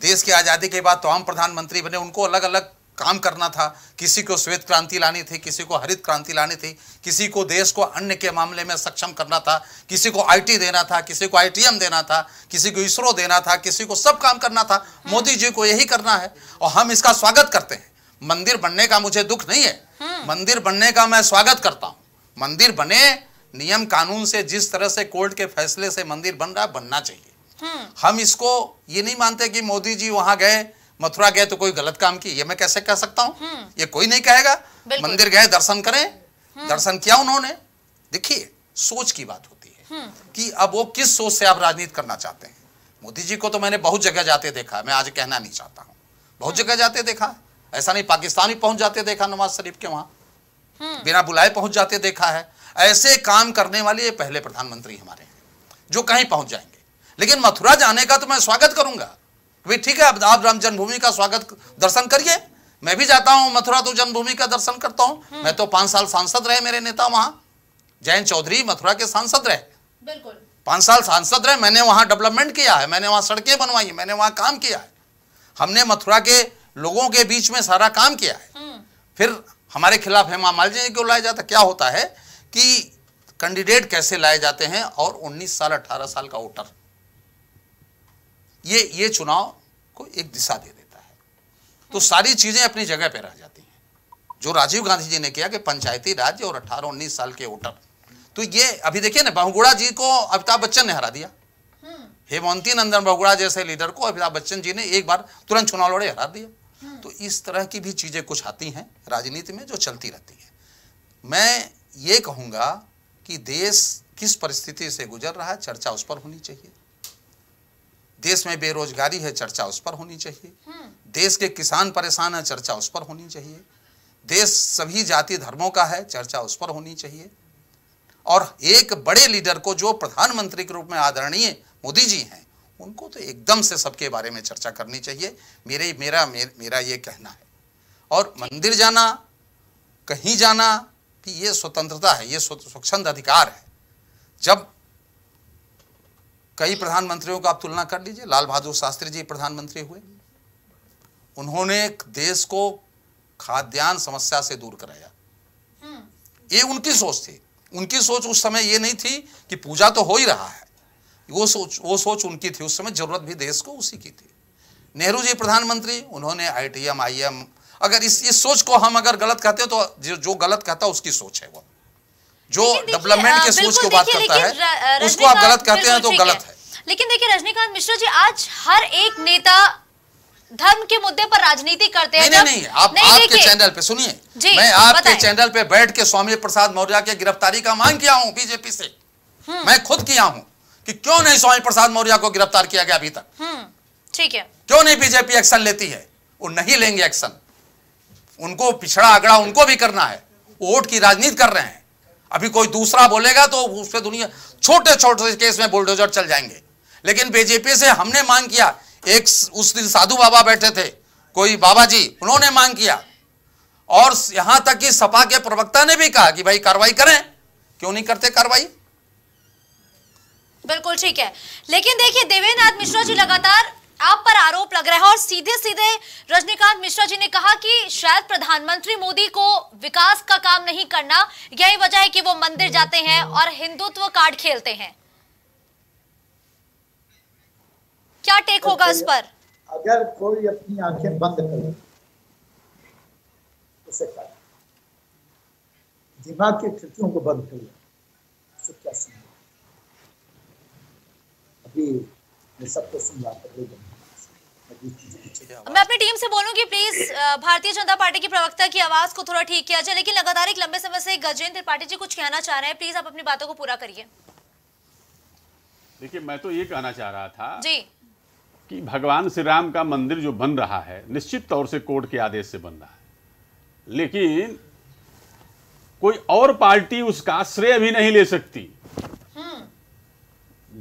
देश की आज़ादी के बाद तो हम प्रधानमंत्री बने, उनको अलग अलग काम करना था। किसी को श्वेत क्रांति लानी थी, किसी को हरित क्रांति लानी थी, किसी को देश को अन्न के मामले में सक्षम करना था, किसी को आईटी देना था, किसी को आईटीएम देना था, किसी को इसरो देना था, किसी को सब काम करना था। मोदी जी को यही करना है और हम इसका स्वागत करते हैं। मंदिर बनने का मुझे दुख नहीं है, मंदिर बनने का मैं स्वागत करता हूँ। मंदिर बने, नियम कानून से, जिस तरह से कोर्ट के फैसले से मंदिर बन रहा है, बनना चाहिए। हम इसको ये नहीं मानते कि मोदी जी वहां गए, मथुरा गए तो कोई गलत काम की, ये मैं कैसे कह सकता हूँ? ये कोई नहीं कहेगा। मंदिर गए, दर्शन करें, दर्शन किया उन्होंने। देखिए, सोच की बात होती है कि अब वो किस सोच से आप राजनीति करना चाहते हैं। मोदी जी को तो मैंने बहुत जगह जाते देखा, मैं आज कहना नहीं चाहता हूँ, बहुत जगह जाते देखा। ऐसा नहीं, पाकिस्तान भी पहुंच जाते देखा, नवाज शरीफ के वहां बिना बुलाए पहुंच जाते देखा है। ऐसे काम करने वाले पहले प्रधानमंत्री हमारे हैं जो कहीं पहुंच जाएंगे। लेकिन मथुरा जाने का तो मैं स्वागत करूंगा, भाई ठीक है, आप राम जन्मभूमि का स्वागत, दर्शन करिए। मैं भी जाता हूं मथुरा, तो जन्मभूमि का दर्शन करता हूं। मैं तो पांच साल सांसद रहे, मेरे नेता वहां जयंत चौधरी मथुरा के सांसद रहे, बिल्कुल पांच साल सांसद रहे। मैंने वहां डेवलपमेंट किया है, मैंने वहां सड़कें बनवाई, मैंने वहां काम किया है, हमने मथुरा के लोगों के बीच में सारा काम किया है। फिर हमारे खिलाफ हेमा मालिनी जी को लाया जाता, क्या होता है कि कैंडिडेट कैसे लाए जाते हैं और उन्नीस साल अठारह साल का वोटर, ये ये चुनाव को एक दिशा दे देता है। तो सारी चीजें अपनी जगह पे रह जाती हैं, जो राजीव गांधी जी ने किया कि पंचायती राज और अठारह उन्नीस साल के वोटर। तो ये अभी देखिए ना, बहुगुणा जी को अमिताभ बच्चन ने हरा दिया, हेमवंती नंदन बहुगुणा जैसे लीडर को अमिताभ बच्चन जी ने एक बार तुरंत चुनाव लड़े हरा दिया। तो इस तरह की भी चीजें कुछ आती हैं राजनीति में जो चलती रहती है। मैं ये कहूँगा कि देश किस परिस्थिति से गुजर रहा है, चर्चा उस पर होनी चाहिए। देश में बेरोजगारी है, चर्चा उस पर होनी चाहिए। देश के किसान परेशान है, चर्चा उस पर होनी चाहिए। देश सभी जाति धर्मों का है, चर्चा उस पर होनी चाहिए। और एक बड़े लीडर को जो प्रधानमंत्री के रूप में आदरणीय मोदी जी हैं, उनको तो एकदम से सबके बारे में चर्चा करनी चाहिए। मेरे मेरा मेर, मेरा ये कहना है। और मंदिर जाना, कहीं जाना, ये स्वतंत्रता है, ये स्वच्छंद अधिकार है। जब कई प्रधानमंत्रियों का आप तुलना कर लीजिए, लाल बहादुर शास्त्री जी प्रधानमंत्री हुए, उन्होंने देश को खाद्यान्न समस्या से दूर कराया, ये उनकी सोच थी। उनकी सोच उस समय ये नहीं थी कि पूजा तो हो ही रहा है, वो सोच वो सोच उनकी थी। उस समय जरूरत भी देश को उसी की थी। नेहरू जी प्रधानमंत्री, उन्होंने I T M I M अगर इस इस सोच को हम अगर गलत कहते हो तो जो, जो गलत कहता है उसकी सोच है, वो जो डेवलपमेंट के सोच को बात करता है उसको आप गलत कहते हैं तो गलत है। लेकिन देखिए रजनीकांत मिश्रा जी, आज हर एक नेता धर्म के मुद्दे पर राजनीति करते हैं। नहीं नहीं, नहीं आप नहीं, आपके चैनल पे सुनिए, मैं आपके चैनल पे बैठ के स्वामी प्रसाद मौर्य के गिरफ्तारी का मांग किया हूँ बीजेपी से, मैं खुद किया हूँ कि क्यों नहीं स्वामी प्रसाद मौर्य को गिरफ्तार किया गया अभी तक, ठीक है? क्यों नहीं बीजेपी एक्शन लेती है? वो नहीं लेंगे एक्शन, उनको पिछड़ा आंकड़ा उनको भी करना है, वोट की राजनीति कर रहे हैं। अभी कोई दूसरा बोलेगा तो उस पर दुनिया छोटे छोटे केस में बुलडोजर चल जाएंगे। लेकिन बीजेपी से हमने मांग किया, एक उस दिन साधु बाबा बैठे थे, कोई बाबा जी, उन्होंने मांग किया, और यहां तक कि सपा के प्रवक्ता ने भी कहा कि भाई कार्रवाई करें, क्यों नहीं करते कार्रवाई? बिल्कुल ठीक है। लेकिन देखिए देवेंद्रनाथ मिश्रा जी, लगातार आप पर आरोप लग रहा है और सीधे सीधे रजनीकांत मिश्रा जी ने कहा कि शायद प्रधानमंत्री मोदी को विकास का काम नहीं करना, यही वजह है कि वो मंदिर जाते हैं और हिंदुत्व कार्ड खेलते हैं। क्या टेक होगा इस पर? अगर कोई अपनी आंखें बंद करे, उसे क्या दिमाग की खिड़कियों को बंद कर लिया, अभी सबको मैं अपनी टीम से बोलूंगी प्लीज भारतीय जनता पार्टी की प्रवक्ता की आवाज को थोड़ा ठीक किया जाए। लेकिन लगातार एक लंबे समय से गजेंद्र त्रिपाठी जी कुछ कहना चाह रहे हैं, प्लीज आप अपनी बातों को पूरा करिए। देखिए, मैं तो ये कहना चाह रहा था जी कि भगवान श्री राम का मंदिर जो बन रहा है, निश्चित तौर से कोर्ट के आदेश से बन रहा है, लेकिन कोई और पार्टी उसका श्रेय भी नहीं ले सकती।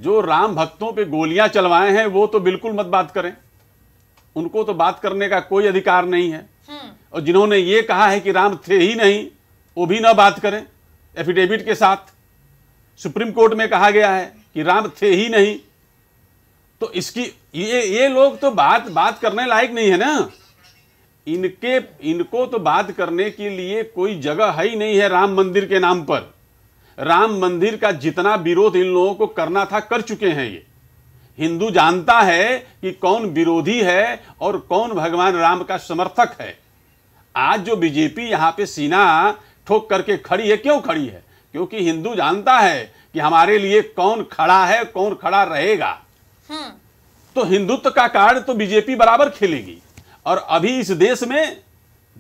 जो राम भक्तों पे गोलियां चलवाए हैं वो तो बिल्कुल मत बात करें, उनको तो बात करने का कोई अधिकार नहीं है। और जिन्होंने ये कहा है कि राम थे ही नहीं, वो भी ना बात करें एफिडेविट के साथ। सुप्रीम कोर्ट में कहा गया है कि राम थे ही नहीं, तो इसकी ये ये लोग तो बात बात करने लायक नहीं है ना। इनके इनको तो बात करने के लिए कोई जगह है ही नहीं है। राम मंदिर के नाम पर राम मंदिर का जितना विरोध इन लोगों को करना था कर चुके हैं। ये हिंदू जानता है कि कौन विरोधी है और कौन भगवान राम का समर्थक है। आज जो बीजेपी यहाँ पे सीना ठोक करके खड़ी है, क्यों खड़ी है? क्योंकि हिंदू जानता है कि हमारे लिए कौन खड़ा है, कौन खड़ा रहेगा। तो हिंदुत्व का कार्ड तो बीजेपी बराबर खेलेगी। और अभी इस देश में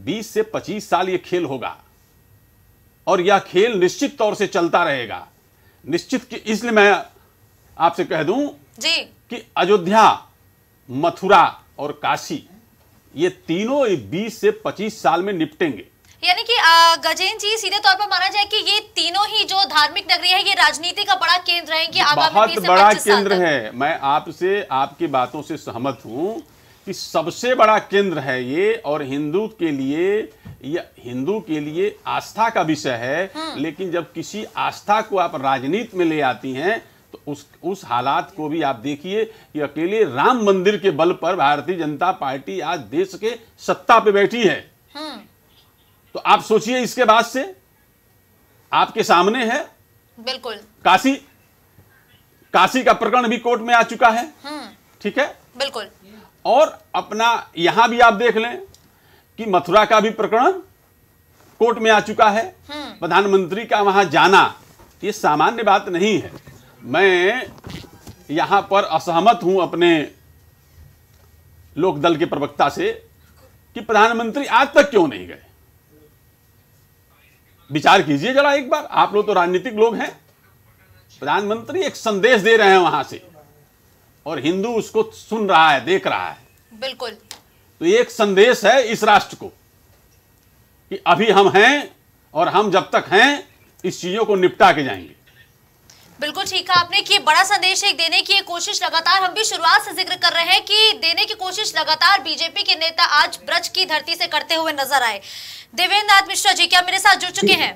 बीस से पच्चीस साल ये खेल होगा और यह खेल निश्चित तौर से चलता रहेगा। निश्चित कि इसलिए मैं आपसे कह दूं जी कि अयोध्या, मथुरा और काशी ये तीनों बीस से पच्चीस साल में निपटेंगे। यानी कि गजेंद्र जी, सीधे तौर पर माना जाए कि ये तीनों ही जो धार्मिक नगरी है ये राजनीति का बड़ा केंद्र है कि आगामी बहुत बड़ा केंद्र है। मैं आपसे आपकी बातों से सहमत हूँ कि सबसे बड़ा केंद्र है ये, और हिंदू के लिए ये हिंदू के लिए आस्था का विषय है। लेकिन जब किसी आस्था को आप राजनीति में ले आती हैं तो उस उस हालात को भी आप देखिए कि अकेले राम मंदिर के बल पर भारतीय जनता पार्टी आज देश के सत्ता पे बैठी है। तो आप सोचिए, इसके बाद से आपके सामने है बिल्कुल काशी। काशी का प्रकरण भी कोर्ट में आ चुका है, ठीक है, बिल्कुल। और अपना यहां भी आप देख लें कि मथुरा का भी प्रकरण कोर्ट में आ चुका है। प्रधानमंत्री का वहां जाना ये सामान्य बात नहीं है। मैं यहां पर असहमत हूं अपने लोकदल के प्रवक्ता से कि प्रधानमंत्री आज तक क्यों नहीं गए। विचार कीजिए जरा एक बार, आप लोग तो राजनीतिक लोग हैं। प्रधानमंत्री एक संदेश दे रहे हैं वहां से और हिंदू उसको सुन रहा है, देख रहा है, बिल्कुल। तो एक संदेश है इस राष्ट्र को कि अभी हम हैं और हम जब तक हैं इस चीजों को निपटा के जाएंगे। बिल्कुल ठीक है आपने कि बड़ा संदेश एक देने की कोशिश लगातार, हम भी शुरुआत से जिक्र कर रहे हैं कि देने की कोशिश लगातार बीजेपी के नेता आज ब्रज की धरती से करते हुए नजर आए। देवेंद्रनाथ मिश्रा जी क्या मेरे साथ जुड़ चुके हैं?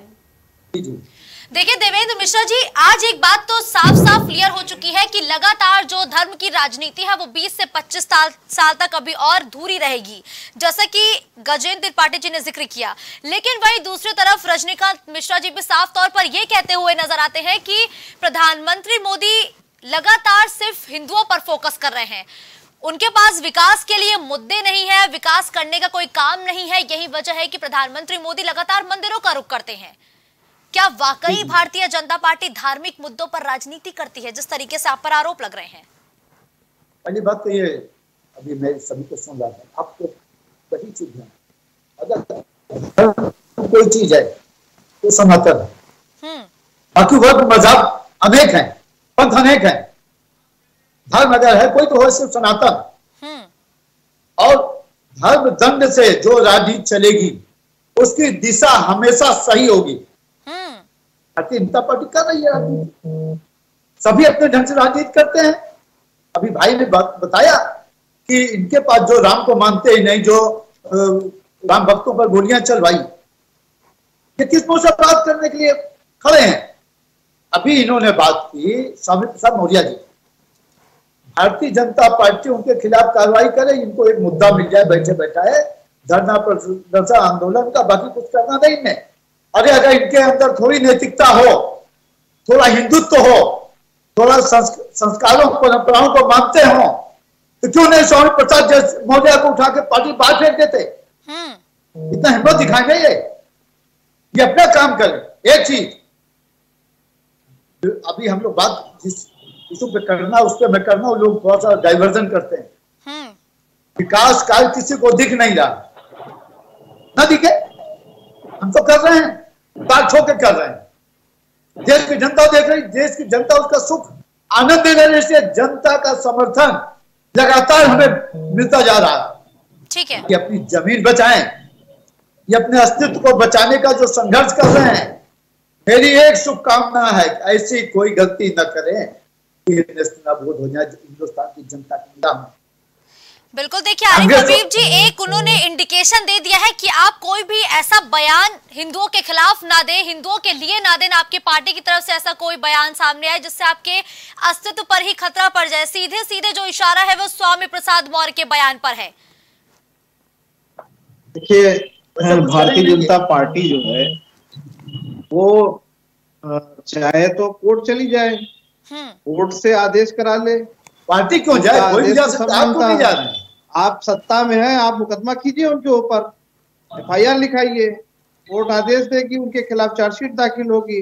देखिए देवेंद्र मिश्रा जी, आज एक बात तो साफ साफ क्लियर हो चुकी है कि लगातार जो धर्म की राजनीति है वो बीस से पच्चीस साल साल तक अभी और धूरी रहेगी, जैसा कि गजेंद्र त्रिपाठी जी ने जिक्र किया। लेकिन वहीं दूसरी तरफ रजनीकांत मिश्रा जी भी साफ तौर पर यह कहते हुए नजर आते हैं कि प्रधानमंत्री मोदी लगातार सिर्फ हिंदुओं पर फोकस कर रहे हैं, उनके पास विकास के लिए मुद्दे नहीं है, विकास करने का कोई काम नहीं है। यही वजह है कि प्रधानमंत्री मोदी लगातार मंदिरों का रुख करते हैं। क्या वाकई भारतीय जनता पार्टी धार्मिक मुद्दों पर राजनीति करती है जिस तरीके से आप पर आरोप लग रहे हैं? पहली बात तो ये, अभी मैं सभी को सुन रहा था, आपको बड़ी चीज है, अगर कोई चीज है तो सनातन है, बाकी वर्ग मजहब अनेक हैं, पंथ अनेक हैं, धर्म अगर है कोई तो हो सिर्फ सनातन। और धर्म दंड से जो राजनीति चलेगी उसकी दिशा हमेशा सही होगी। भारतीय जनता पार्टी कर रही है राजनीति, सभी अपने ढंग से राजनीति करते हैं। अभी भाई ने बात बताया कि इनके पास जो राम को मानते ही नहीं, जो राम भक्तों पर गोलियां चलवाई, ये किस मुंह से बात करने के लिए खड़े हैं? अभी इन्होंने बात की स्वामी प्रसाद मौर्य जी, भारतीय जनता पार्टी उनके खिलाफ कार्रवाई करे, इनको एक मुद्दा मिल जाए बैठे बैठाए, धरना प्रदर्शन आंदोलन का, बाकी कुछ करना नहीं इन्हें। अरे अगर इनके अंदर थोड़ी नैतिकता हो, थोड़ा हिंदुत्व तो हो, थोड़ा संस्कारों परंपराओं को मानते हो, तो क्यों नहीं स्वामी प्रसाद मौर्य को उठा के पार्टी बाहर फेंक देते? इतना हिम्मत दिखाएंगे ये ये अपना काम करें। एक चीज अभी हम लोग बात जिस इशू पे करना उस पर मैं करना, लोग थोड़ा सा डाइवर्जन करते हैं। विकास कार्य किसी को दिख नहीं रहा, ना दिखे, हम तो कर रहे हैं, बात छोड़ के कर रहे हैं। देश की जनता देख रही, देश की जनता उसका सुख आनंद लेने से जनता का समर्थन लगातार हमें मिलता जा रहा है, ठीक है। कि अपनी जमीन बचाएं, ये अपने अस्तित्व को बचाने का जो संघर्ष कर रहे हैं, मेरी एक शुभकामना है ऐसी कोई गलती न करें कि वोट हो जाए हिंदुस्तान की जनता के नाम। बिल्कुल। देखिए आरिफ हबीब जी, एक उन्होंने इंडिकेशन दे दिया है कि आप कोई भी ऐसा बयान हिंदुओं के खिलाफ ना दें, हिंदुओं के लिए ना दें, आपके पार्टी की तरफ से ऐसा कोई बयान सामने आए जिससे आपके अस्तित्व पर ही खतरा पड़ जाए। सीधे सीधे जो इशारा है वो स्वामी प्रसाद मौर्य के बयान पर है। देखिए भारतीय जनता पार्टी जो है वो चाहे तो कोर्ट चली जाए, कोर्ट से आदेश करा ले, पार्टी क्यों जाए, कोई जा सकता, आपको नहीं जा रहा है, आप सत्ता में हैं, आप मुकदमा कीजिए उनके ऊपर, एफ आई आर लिखाइए, कोर्ट आदेश देगी, उनके खिलाफ चार्जशीट दाखिल होगी,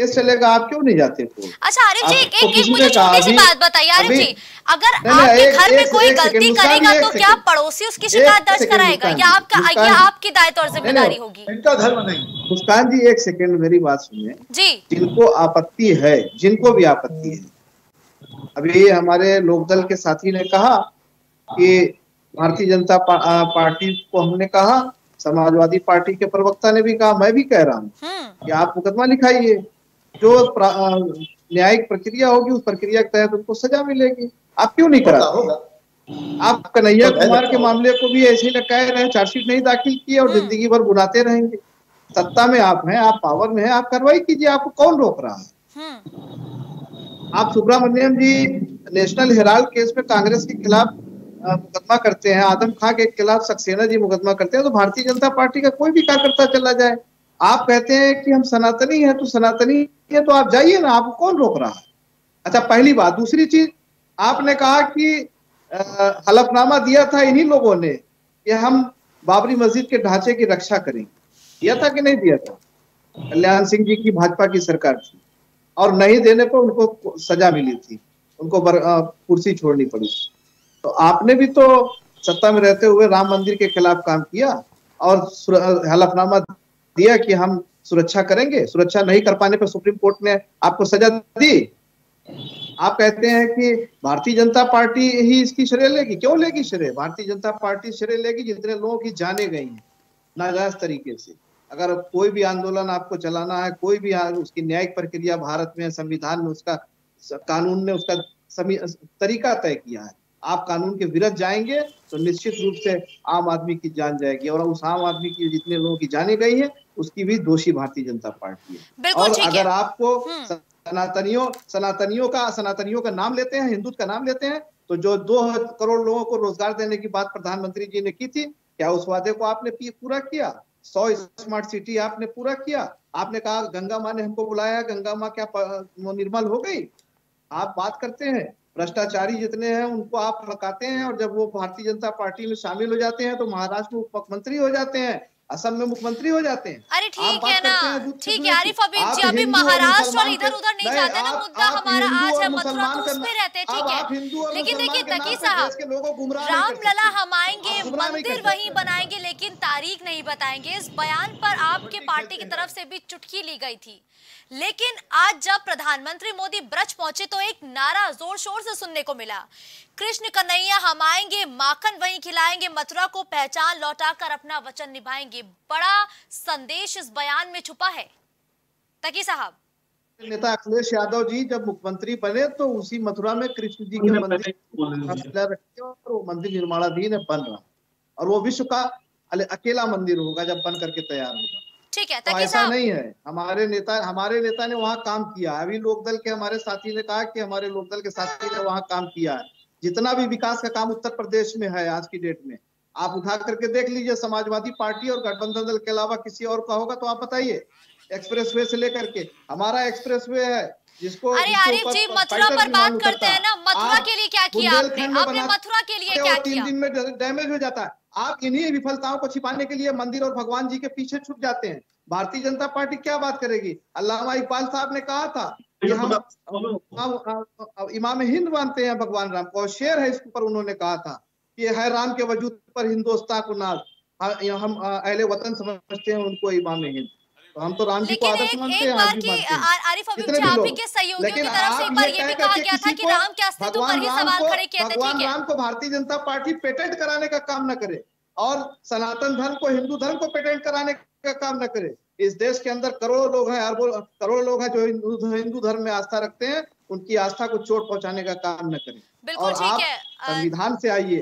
ये चलेगा, आप क्यों नहीं जाते। अच्छा आरिफ जी, एक एक मुझे छोटी सी बात बताइए आरिफ जी, अगर आपके घर में कोई गलती करेगा तो क्या पड़ोसी उसकी शिकायत दर्ज कराएगा या आपका या आपकी दायित्व और जिम्मेदारी होगी? इनका धर्म नहीं। मुस्कान जी एक सेकेंड मेरी बात सुनिए जी। जिनको आपत्ति है, जिनको भी आपत्ति है, अभी हमारे लोकदल के साथी ने कहा कि भारतीय जनता पा, पार्टी को हमने कहा, समाजवादी पार्टी के प्रवक्ता ने भी कहा, मैं भी कह रहा हूँ कि आप मुकदमा लिखाइए, जो न्यायिक प्रक्रिया होगी उस प्रक्रिया के तहत उनको सजा मिलेगी। आप क्यों नहीं कराते? आप कन्हैया कुमार के मामले को भी ऐसे ही लटकाए रहे, चार्जशीट नहीं दाखिल किए और जिंदगी भर बुलाते रहेंगे। सत्ता में आप हैं, आप पावर में हैं, आप कार्रवाई कीजिए, आपको कौन रोक रहा है। आप Subramaniam ji National Herald case में कांग्रेस के खिलाफ मुकदमा करते हैं, आदम खां के खिलाफ सक्सेना जी मुकदमा करते हैं, तो भारतीय जनता पार्टी का कोई भी कार्यकर्ता चला जाए। आप कहते हैं कि हम सनातनी हैं, तो सनातनी है तो आप जाइए ना, आपको कौन रोक रहा है। अच्छा पहली बात। दूसरी चीज, आपने कहा कि हलफनामा दिया था इन्हीं लोगों ने कि हम बाबरी मस्जिद के ढांचे की रक्षा करेंगे, दिया था कि नहीं दिया था? कल्याण सिंह जी की भाजपा की सरकार थी और नहीं देने पर उनको सजा मिली थी, उनको कुर्सी छोड़नी पड़ी। तो आपने भी तो सत्ता में रहते हुए राम मंदिर के खिलाफ काम किया और हलफनामा दिया कि हम सुरक्षा करेंगे, सुरक्षा नहीं कर पाने पर सुप्रीम कोर्ट ने आपको सजा दी। आप कहते हैं कि भारतीय जनता पार्टी ही इसकी श्रेय लेगी, क्यों लेगी श्रेय? भारतीय जनता पार्टी श्रेय लेगी जितने लोगों की जाने गई हैं नाजायज तरीके से। अगर कोई भी आंदोलन आपको चलाना है, कोई भी, उसकी न्यायिक प्रक्रिया भारत में संविधान में, उसका कानून ने उसका तरीका तय किया है। आप कानून के विरुद्ध जाएंगे तो निश्चित रूप से आम आदमी की जान जाएगी और उस आम आदमी की, जितने लोगों की जाने गई है, उसकी भी दोषी भारतीय जनता पार्टी है। और अगर आपको सनातनियों सनातनियों का सनातनियों का नाम लेते हैं, हिंदुत्व का नाम लेते हैं, तो जो दो करोड़ लोगों को रोजगार देने की बात प्रधानमंत्री जी ने की थी, क्या उस वादे को आपने पूरा किया? सौ स्मार्ट सिटी आपने पूरा किया? आपने कहा गंगा माँ ने हमको बुलाया, गंगा माँ क्या निर्मल हो गई? आप बात करते हैं, भ्रष्टाचारी जितने हैं उनको आप भड़काते हैं और जब वो भारतीय जनता पार्टी में शामिल हो जाते हैं तो महाराष्ट्र में उप मुख्यमंत्री हो जाते हैं, असम में मुख्यमंत्री हो जाते हैं। अरे ठीक है ना, ठीक है आरिफ हबीब जी, अभी महाराष्ट्र और इधर उधर नहीं जाते ना, मुद्दा हमारा आज है मथुरा, तो उसमें रहते हैं, ठीक है। लेकिन देखिए तकी साहब, रामलला हम आएंगे, मंदिर वहीं बनाएंगे, लेकिन तारीख नहीं बताएंगे, इस बयान पर आपके पार्टी की तरफ से भी चुटकी ली गई थी। लेकिन आज जब प्रधानमंत्री मोदी ब्रज पहुंचे तो एक नारा जोर शोर से सुनने को मिला, कृष्ण कन्हैया हम आएंगे, माखन वहीं खिलाएंगे, मथुरा को पहचान लौटाकर अपना वचन निभाएंगे। बड़ा संदेश इस बयान में छुपा है तकी साहब। नेता अखिलेश यादव जी जब मुख्यमंत्री बने तो उसी मथुरा में कृष्ण जी के मंदिर और मंदिर निर्माणाधीन बन रहा और वो विश्व का अकेला मंदिर होगा जब बन करके तैयार होगा। ठीक है, तो ऐसा नहीं है, हमारे नेता हमारे नेता ने वहाँ काम किया। अभी लोकदल के हमारे साथी ने कहा कि हमारे लोकदल के साथी ने वहाँ काम किया है, जितना भी विकास का काम उत्तर प्रदेश में है आज की डेट में, आप उठा करके देख लीजिए। समाजवादी पार्टी और गठबंधन दल के अलावा किसी और का होगा तो आप बताइए। एक्सप्रेसवे से लेकर के हमारा एक्सप्रेसवे है जिसको, अरे आरिफ जी मथुरा पर बात करते हैं ना, मथुरा के लिए क्या किया आपने, आपने मथुरा के लिए क्या किया? तीन दिन में डैमेज हो जाता है। आप इन्हीं विफलताओं को छिपाने के लिए मंदिर और भगवान जी के पीछे छुप जाते हैं। भारतीय जनता पार्टी क्या बात करेगी? अल्लामा इकबाल साहब ने कहा था कि हम इमाम हिंद मानते हैं भगवान राम को, और शेर है इसके ऊपर उन्होंने कहा था कि है राम के वजूद पर हिंदुस्तान को नाज, हम अहले वतन समझते हैं उनको इमाम हिंद, तो हम तो राम जी को आदर्श मानते हैं। आरिफ हबीब जी, आप ही के सहयोगियों की तरफ से एक बार ये भी कहा गया था कि राम के अस्तित्व पर ही सवाल खड़े किए थे, ठीक है। भगवान राम को भारतीय जनता पार्टी पेटेंट कराने का काम न करे और सनातन धर्म को, हिंदू धर्म को पेटेंट कराने का काम न करे। इस देश के अंदर करोड़ों लोग हैं, अरबों करोड़ों लोग हैं जो हिंदू धर्म में आस्था रखते हैं, उनकी आस्था को चोट पहुंचाने का काम न करें। और आप संविधान से आइए,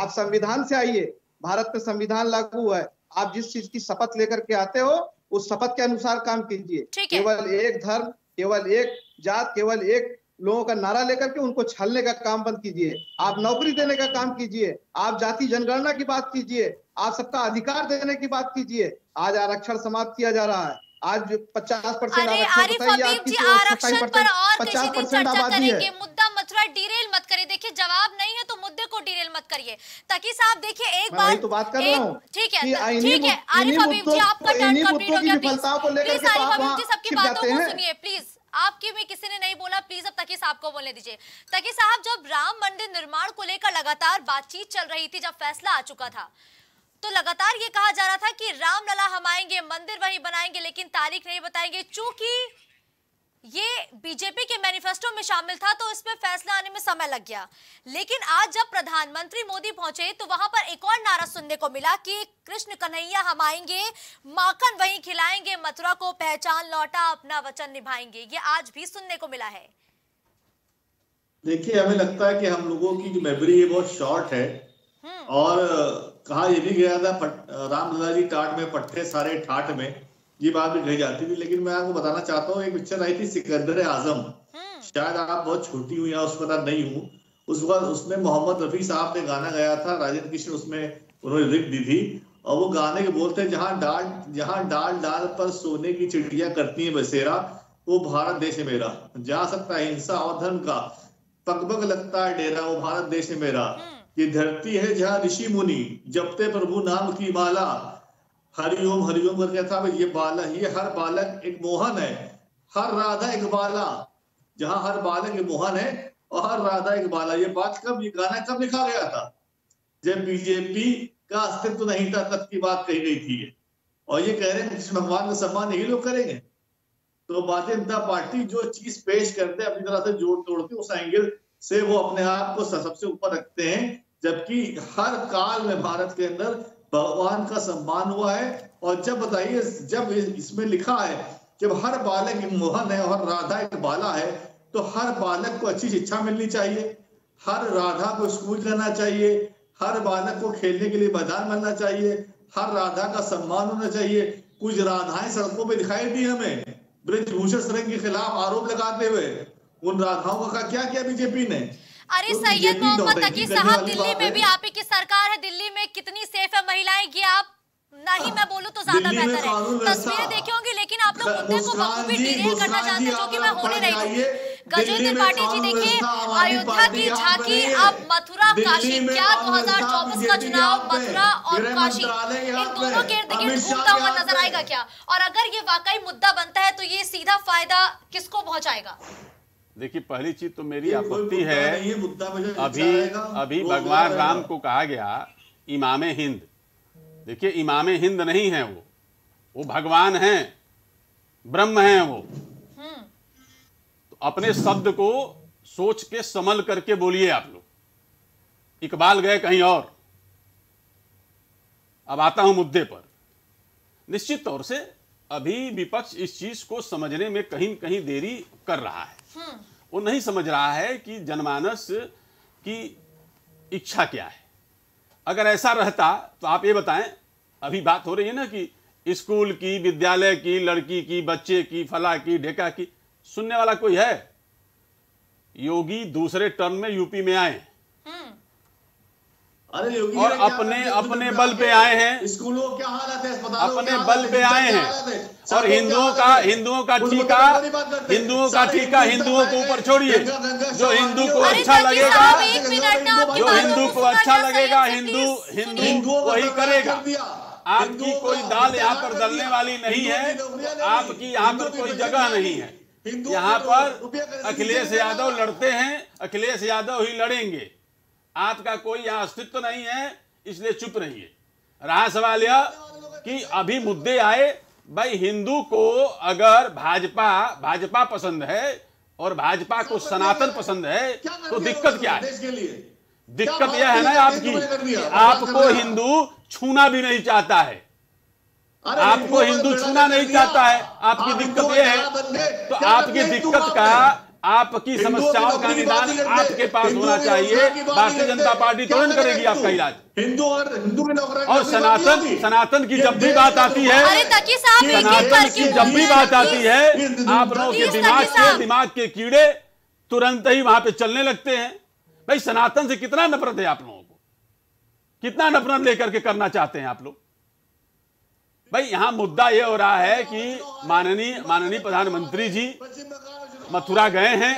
आप संविधान से आइए, भारत में संविधान लागू हुआ है, आप जिस चीज की शपथ लेकर के आते हो उस शपथ के अनुसार काम कीजिए। केवल एक धर्म, केवल एक जात, केवल एक लोगों का नारा लेकर के उनको छलने का काम बंद कीजिए। आप नौकरी देने का काम कीजिए, आप जाति जनगणना की बात कीजिए, आप सबका अधिकार देने की बात कीजिए। आज आरक्षण समाप्त किया जा रहा है, आज पचास परसेंट आरक्षण पर और किसी दिन चर्चा करेंगे। मुद्दा मथुरा डीरेल मत करिए, देखिए जवाब नहीं है तो मुद्दे को डीरेल मत करिए। ताकि साहब देखिए एक बार तो बात कर रहा हूं, ठीक है ठीक है आरिफ हबीब जी आपका टर्न कंप्लीट हो गया, प्लीज आरिफ हबीब जी सबकी बातों को सुनिए प्लीज, आपकी भी किसी ने नहीं बोला, प्लीज अब तकी साहब को बोलने दीजिए। तकी साहब जब राम मंदिर निर्माण को लेकर लगातार बातचीत चल रही थी, जब फैसला आ चुका था तो लगातार ये कहा जा रहा था कि रामलला हम आएंगे, मंदिर वही बनाएंगे, लेकिन तारीख नहीं बताएंगे। चूंकि ये बीजेपी के मैनिफेस्टो में शामिल था तो इसमें फैसला आने में समय लग गया। लेकिन आज जब प्रधानमंत्री मोदी पहुंचे तो वहां पर एक और नारा सुनने को मिला कि कृष्ण कन्हैया हम आएंगे, माखन वहीं खिलाएंगे, मथुरा को पहचान लौटा, अपना वचन निभाएंगे। ये आज भी सुनने को मिला है। देखिए हमें लगता है कि हम लोगों की जो मेमोरी है बहुत शॉर्ट है, और कहा यह भी गया था रामलला जी टाट में पट्टे सारे ठाट में, ये बात भी कही जाती थी। लेकिन मैं आपको बताना चाहता हूँ एक पिक्चर आई थी सिकंदर आजम, शायद आप बहुत छोटी हुई या उस पता नहीं हूँ, उस वक्त उसमें मोहम्मद रफी साहब ने गाना गाया था, राजेंद्र कृष्ण उसमें उन्होंने लिख दी थी। और वो गाने के बोलते हैं जहाँ डाल जहाँ डाल डाल पर सोने की चिड़िया करती है बसेरा, वो भारत देश है मेरा, जा सकता है हिंसा और धर्म का पग पग लगता है डेरा, वो भारत देश है मेरा। ये धरती है जहाँ ऋषि मुनि जपते प्रभु नाम की माला, हरिओम हरिओम करके था ये बाला, ये हर बालक एक मोहन है, हर राधा एक बाला, जहाँ हर बालक एक मोहन है और हर राधा एक बाला। ये बात कब, ये गाना कब लिखा गया था? जब बीजेपी का अस्तित्व नहीं था तब की बात कही गई थी। और ये कह रहे हैं कृष्ण भगवान का सम्मान यही लोग करेंगे, तो भारतीय जनता पार्टी जो चीज पेश करते अपनी तरह से जोड़ तोड़ते, उस एंगल से वो अपने आप को सबसे ऊपर रखते हैं। जबकि हर काल में भारत के अंदर भगवान का सम्मान हुआ है। और जब बताइए जब इसमें लिखा है जब हर बालक मोहन है और राधा एक बाला है, तो हर बालक को अच्छी शिक्षा मिलनी चाहिए, हर राधा को स्कूल जाना चाहिए, हर बालक को खेलने के लिए मैदान बनना चाहिए, हर राधा का सम्मान होना चाहिए। कुछ राधाएं सड़कों पे दिखाई दी हमें ब्रजभूषण शरण के खिलाफ आरोप लगाते हुए, उन राधाओं का क्या किया बीजेपी ने? अरे सैयद मोहम्मद तकी साहब, दिल्ली में भी आप ही की सरकार है, दिल्ली में कितनी सेफ है महिलाएं, ये आप ना ही मैं बोलूं तो ज्यादा बेहतर है, तस्वीरें देखी होंगी। लेकिन आप लोग मुद्दे को बखूबी डील करना चाहते हैं, जो कि मैं होने रही हूँ। गजेंद्र त्रिपाठी जी देखिए अयोध्या की झांकी, अब मथुरा काशी, क्या दो हजार चौबीस का चुनाव मथुरा और काशी इन दोनों के इर्द गिर्द घूमता हुआ नजर आएगा क्या? और अगर ये वाकई मुद्दा बनता है तो ये सीधा फायदा किसको पहुँचाएगा? देखिए पहली चीज तो मेरी आपत्ति है, अभी अभी भगवान राम को कहा गया इमाम हिंद, देखिए इमाम हिंद नहीं है वो, वो भगवान हैं, ब्रह्म हैं वो। तो अपने शब्द को सोच के संभल करके बोलिए आप लोग। इकबाल गए कहीं और। अब आता हूं मुद्दे पर। निश्चित तौर से अभी विपक्ष इस चीज को समझने में कहीं कहीं देरी कर रहा है। वो नहीं समझ रहा है कि जनमानस की इच्छा क्या है। अगर ऐसा रहता तो आप ये बताएं, अभी बात हो रही है ना कि स्कूल की, विद्यालय की, लड़की की, बच्चे की, फला की, ढेका की, सुनने वाला कोई है? योगी दूसरे टर्म में यूपी में आए अरे और अपने अपने बल पे आए हैं, स्कूलों क्या हालत है, अपने बल पे आए हैं। और हिंदुओं का हिंदुओं का टीका हिंदुओं का टीका हिंदुओं को ऊपर छोड़िए। जो हिंदू को अच्छा लगेगा जो हिंदू को अच्छा लगेगा हिंदू हिंदू वही करेगा। आपकी कोई दाल यहाँ पर दलने वाली नहीं है, आपकी यहाँ पर कोई जगह नहीं है। यहाँ पर अखिलेश यादव लड़ते हैं, अखिलेश यादव ही लड़ेंगे। आपका कोई यहाँ अस्तित्व नहीं है, इसलिए चुप रहिए। रहा सवाल यह कि अभी मुद्दे आए, भाई हिंदू को अगर भाजपा भाजपा पसंद है और भाजपा को सनातन पसंद है तो दिक्कत क्या है? दिक्कत यह है ना आपकी, आपको हिंदू छूना भी नहीं चाहता है, आपको हिंदू छूना नहीं चाहता है, आपकी दिक्कत यह है। तो आपकी दिक्कत का आपकी समस्याओं का निदान आपके पास होना चाहिए। भारतीय जनता पार्टी तुरंत करेगी आपका इलाज। हिंदू और हिंदू और सनातन सनातन की जब भी बात आती है सनातन की जब भी बात आती है आप लोगों के दिमाग से दिमाग के कीड़े तुरंत ही वहां पे चलने लगते हैं। भाई सनातन से कितना नफरत है आप लोगों को, कितना नफरत लेकर के करना चाहते हैं आप लोग। भाई यहां मुद्दा यह हो रहा है कि माननीय माननीय प्रधानमंत्री जी मथुरा गए हैं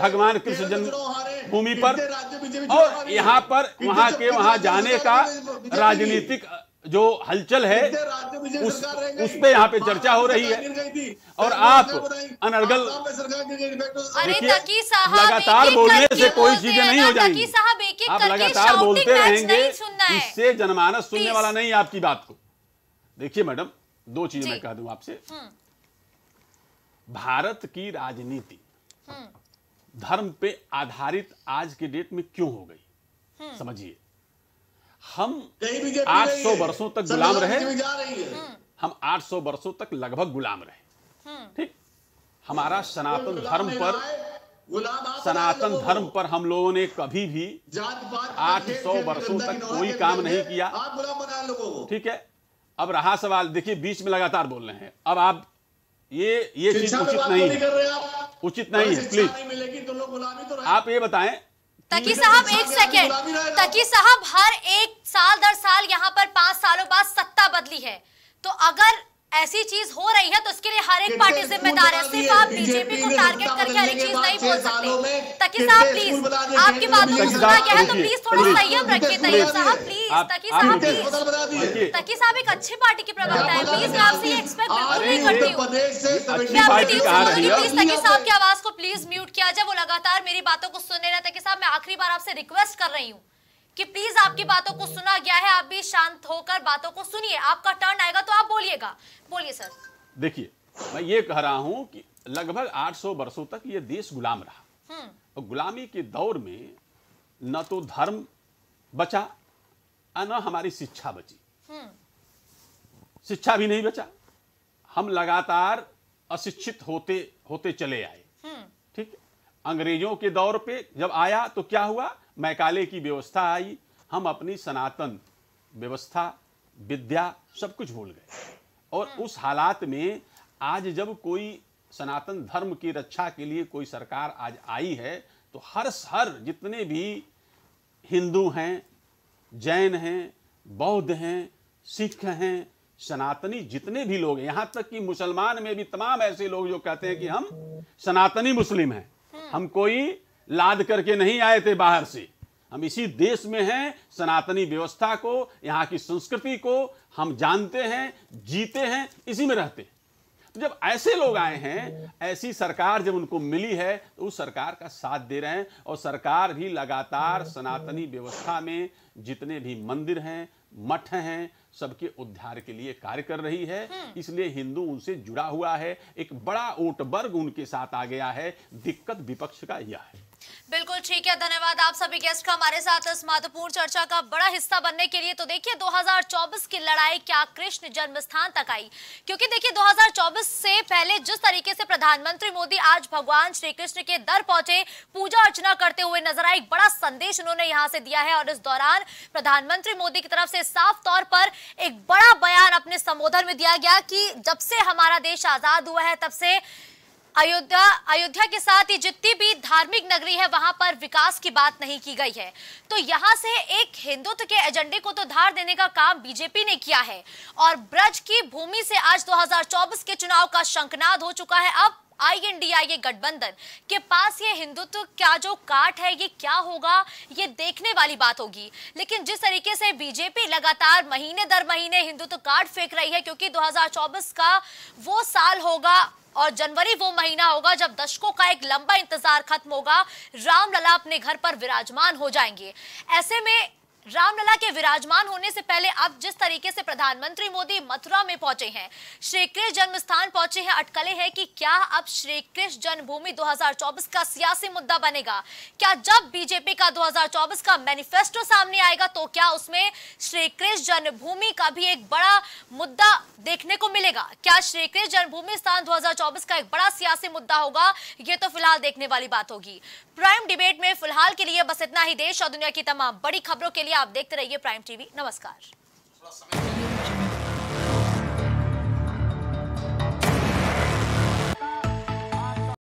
भगवान कृष्ण जन्मभूमि पर, और यहाँ पर वहां के वहां जाने का राजनीतिक जो हलचल है उस उस पे यहाँ पे चर्चा हो रही है। और आप अनर्गल देखिए लगातार बोलने से कोई चीजें नहीं हो जाएंगी। आप लगातार बोलते रहेंगे, इससे जनमानस सुनने वाला नहीं है आपकी बात को। देखिए मैडम, दो चीजें मैं कह दूं आपसे। भारत की राजनीति धर्म पे आधारित आज के डेट में क्यों हो गई? समझिए, हम आठ सौ वर्षों तक गुलाम रहे, हम आठ सौ वर्षों तक लगभग गुलाम रहे। ठीक, हमारा सनातन धर्म पर सनातन धर्म पर हम लोगों ने कभी भी आठ सौ वर्षों तक कोई काम नहीं किया। ठीक है, अब रहा सवाल, देखिए बीच में लगातार बोल रहे हैं। अब आप ये ये चीज उचित नहीं है, उचित नहीं है। प्लीज आप ये बताएं तकी साहब, एक सेकेंड, तकी साहब हर एक साल दर साल यहाँ पर पांच सालों बाद सत्ता बदली है, तो अगर ऐसी चीज हो रही है तो उसके लिए हर एक पार्टी जिम्मेदार है। सिर्फ आप बीजेपी को टारगेट करके हर एक चीज नहीं बोल सकते। तकी साहब प्लीज, आपकी बातों को सुना गया है तो प्लीज थोड़ा संयम रखिए। तकी साहब प्लीज, तकी साहब प्लीज, तकी साहब एक अच्छी पार्टी की प्रवक्ता है, प्लीज मैं आपसे एक्सपेक्ट बिल्कुल नहीं करती हूँ। मैं आपकी टीम से बोलूंगी प्लीज तकी साहब की आवाज को प्लीज म्यूट किया जाए, वो लगातार मेरी बातों को सुन रहे। तकी साहब मैं आखिरी बार आपसे रिक्वेस्ट कर रही हूँ कि प्लीज आपकी बातों को सुना गया है, आप भी शांत होकर बातों को सुनिए। आपका टर्न आएगा तो आप बोलिएगा। बोलिए सर। देखिए मैं ये कह रहा हूं कि लगभग आठ सौ वर्षों तक ये देश गुलाम रहा, और गुलामी के दौर में न तो धर्म बचा न हमारी शिक्षा बची, शिक्षा भी नहीं बचा। हम लगातार अशिक्षित होते होते चले आए। ठीक, अंग्रेजों के दौर पे जब आया तो क्या हुआ, मैकाले की व्यवस्था आई, हम अपनी सनातन व्यवस्था विद्या सब कुछ भूल गए। और उस हालात में आज जब कोई सनातन धर्म की रक्षा के लिए कोई सरकार आज आई है तो हर हर जितने भी हिंदू हैं, जैन हैं, बौद्ध हैं, सिख हैं, सनातनी जितने भी लोग हैं, यहाँ तक कि मुसलमान में भी तमाम ऐसे लोग जो कहते हैं कि हम सनातनी मुस्लिम हैं, हम कोई लाद करके नहीं आए थे बाहर से, हम इसी देश में हैं, सनातनी व्यवस्था को, यहाँ की संस्कृति को हम जानते हैं, जीते हैं, इसी में रहते हैं। तो जब ऐसे लोग आए हैं, ऐसी सरकार जब उनको मिली है तो उस सरकार का साथ दे रहे हैं। और सरकार भी लगातार सनातनी व्यवस्था में जितने भी मंदिर हैं, मठ हैं, सबके उद्धार के लिए कार्य कर रही है। इसलिए हिंदू उनसे जुड़ा हुआ है, एक बड़ा वोट वर्ग उनके साथ आ गया है। दिक्कत विपक्ष का यह है। बिल्कुल ठीक है, धन्यवाद आप सभी गेस्ट का हमारे साथ इस महत्वपूर्ण चर्चा का बड़ा हिस्सा बनने के लिए। तो देखिए दो हज़ार चौबीस की लड़ाई क्या कृष्ण जन्मस्थान तक आई, क्योंकि देखिए दो हज़ार चौबीस से पहले जिस तरीके से प्रधानमंत्री मोदी आज भगवान श्री कृष्ण के दर पहुंचे, पूजा अर्चना करते हुए नजर आए, एक बड़ा संदेश उन्होंने यहाँ से दिया है। और इस दौरान प्रधानमंत्री मोदी की तरफ से साफ तौर पर एक बड़ा बयान अपने संबोधन में दिया गया कि जब से हमारा देश आजाद हुआ है तब से अयोध्या अयोध्या के साथ ही जितनी भी धार्मिक नगरी है वहां पर विकास की बात नहीं की गई है। तो यहां से एक हिंदुत्व के एजेंडे को तो धार देने का काम बीजेपी ने किया है, और ब्रज की भूमि से आज दो हज़ार चौबीस के चुनाव का शंखनाद हो चुका है। अब आई एन डी आई ए गठबंधन के पास ये हिंदुत्व का जो काट है ये क्या होगा, ये देखने वाली बात होगी। लेकिन जिस तरीके से बीजेपी लगातार महीने दर महीने हिंदुत्व काट फेंक रही है, क्योंकि दो हज़ार चौबीस का वो साल होगा और जनवरी वो महीना होगा जब दशकों का एक लंबा इंतजार खत्म होगा, रामलला अपने घर पर विराजमान हो जाएंगे। ऐसे में रामलला के विराजमान होने से पहले अब जिस तरीके से प्रधानमंत्री मोदी मथुरा में पहुंचे हैं, श्री कृष्ण जन्म स्थान पहुंचे हैं, अटकले हैं कि क्या अब श्री कृष्ण जन्मभूमि दो हज़ार चौबीस का सियासी मुद्दा बनेगा? क्या जब बीजेपी का दो हज़ार चौबीस का मैनिफेस्टो सामने आएगा तो क्या उसमें श्री कृष्ण जन्मभूमि का भी एक बड़ा मुद्दा देखने को मिलेगा? क्या श्री कृष्ण जन्मभूमि स्थान दो हज़ार चौबीस का एक बड़ा सियासी मुद्दा होगा? ये तो फिलहाल देखने वाली बात होगी। प्राइम डिबेट में फिलहाल के लिए बस इतना ही। देश और दुनिया की तमाम बड़ी खबरों के लिए आप देखते रहिए प्राइम टीवी। नमस्कार।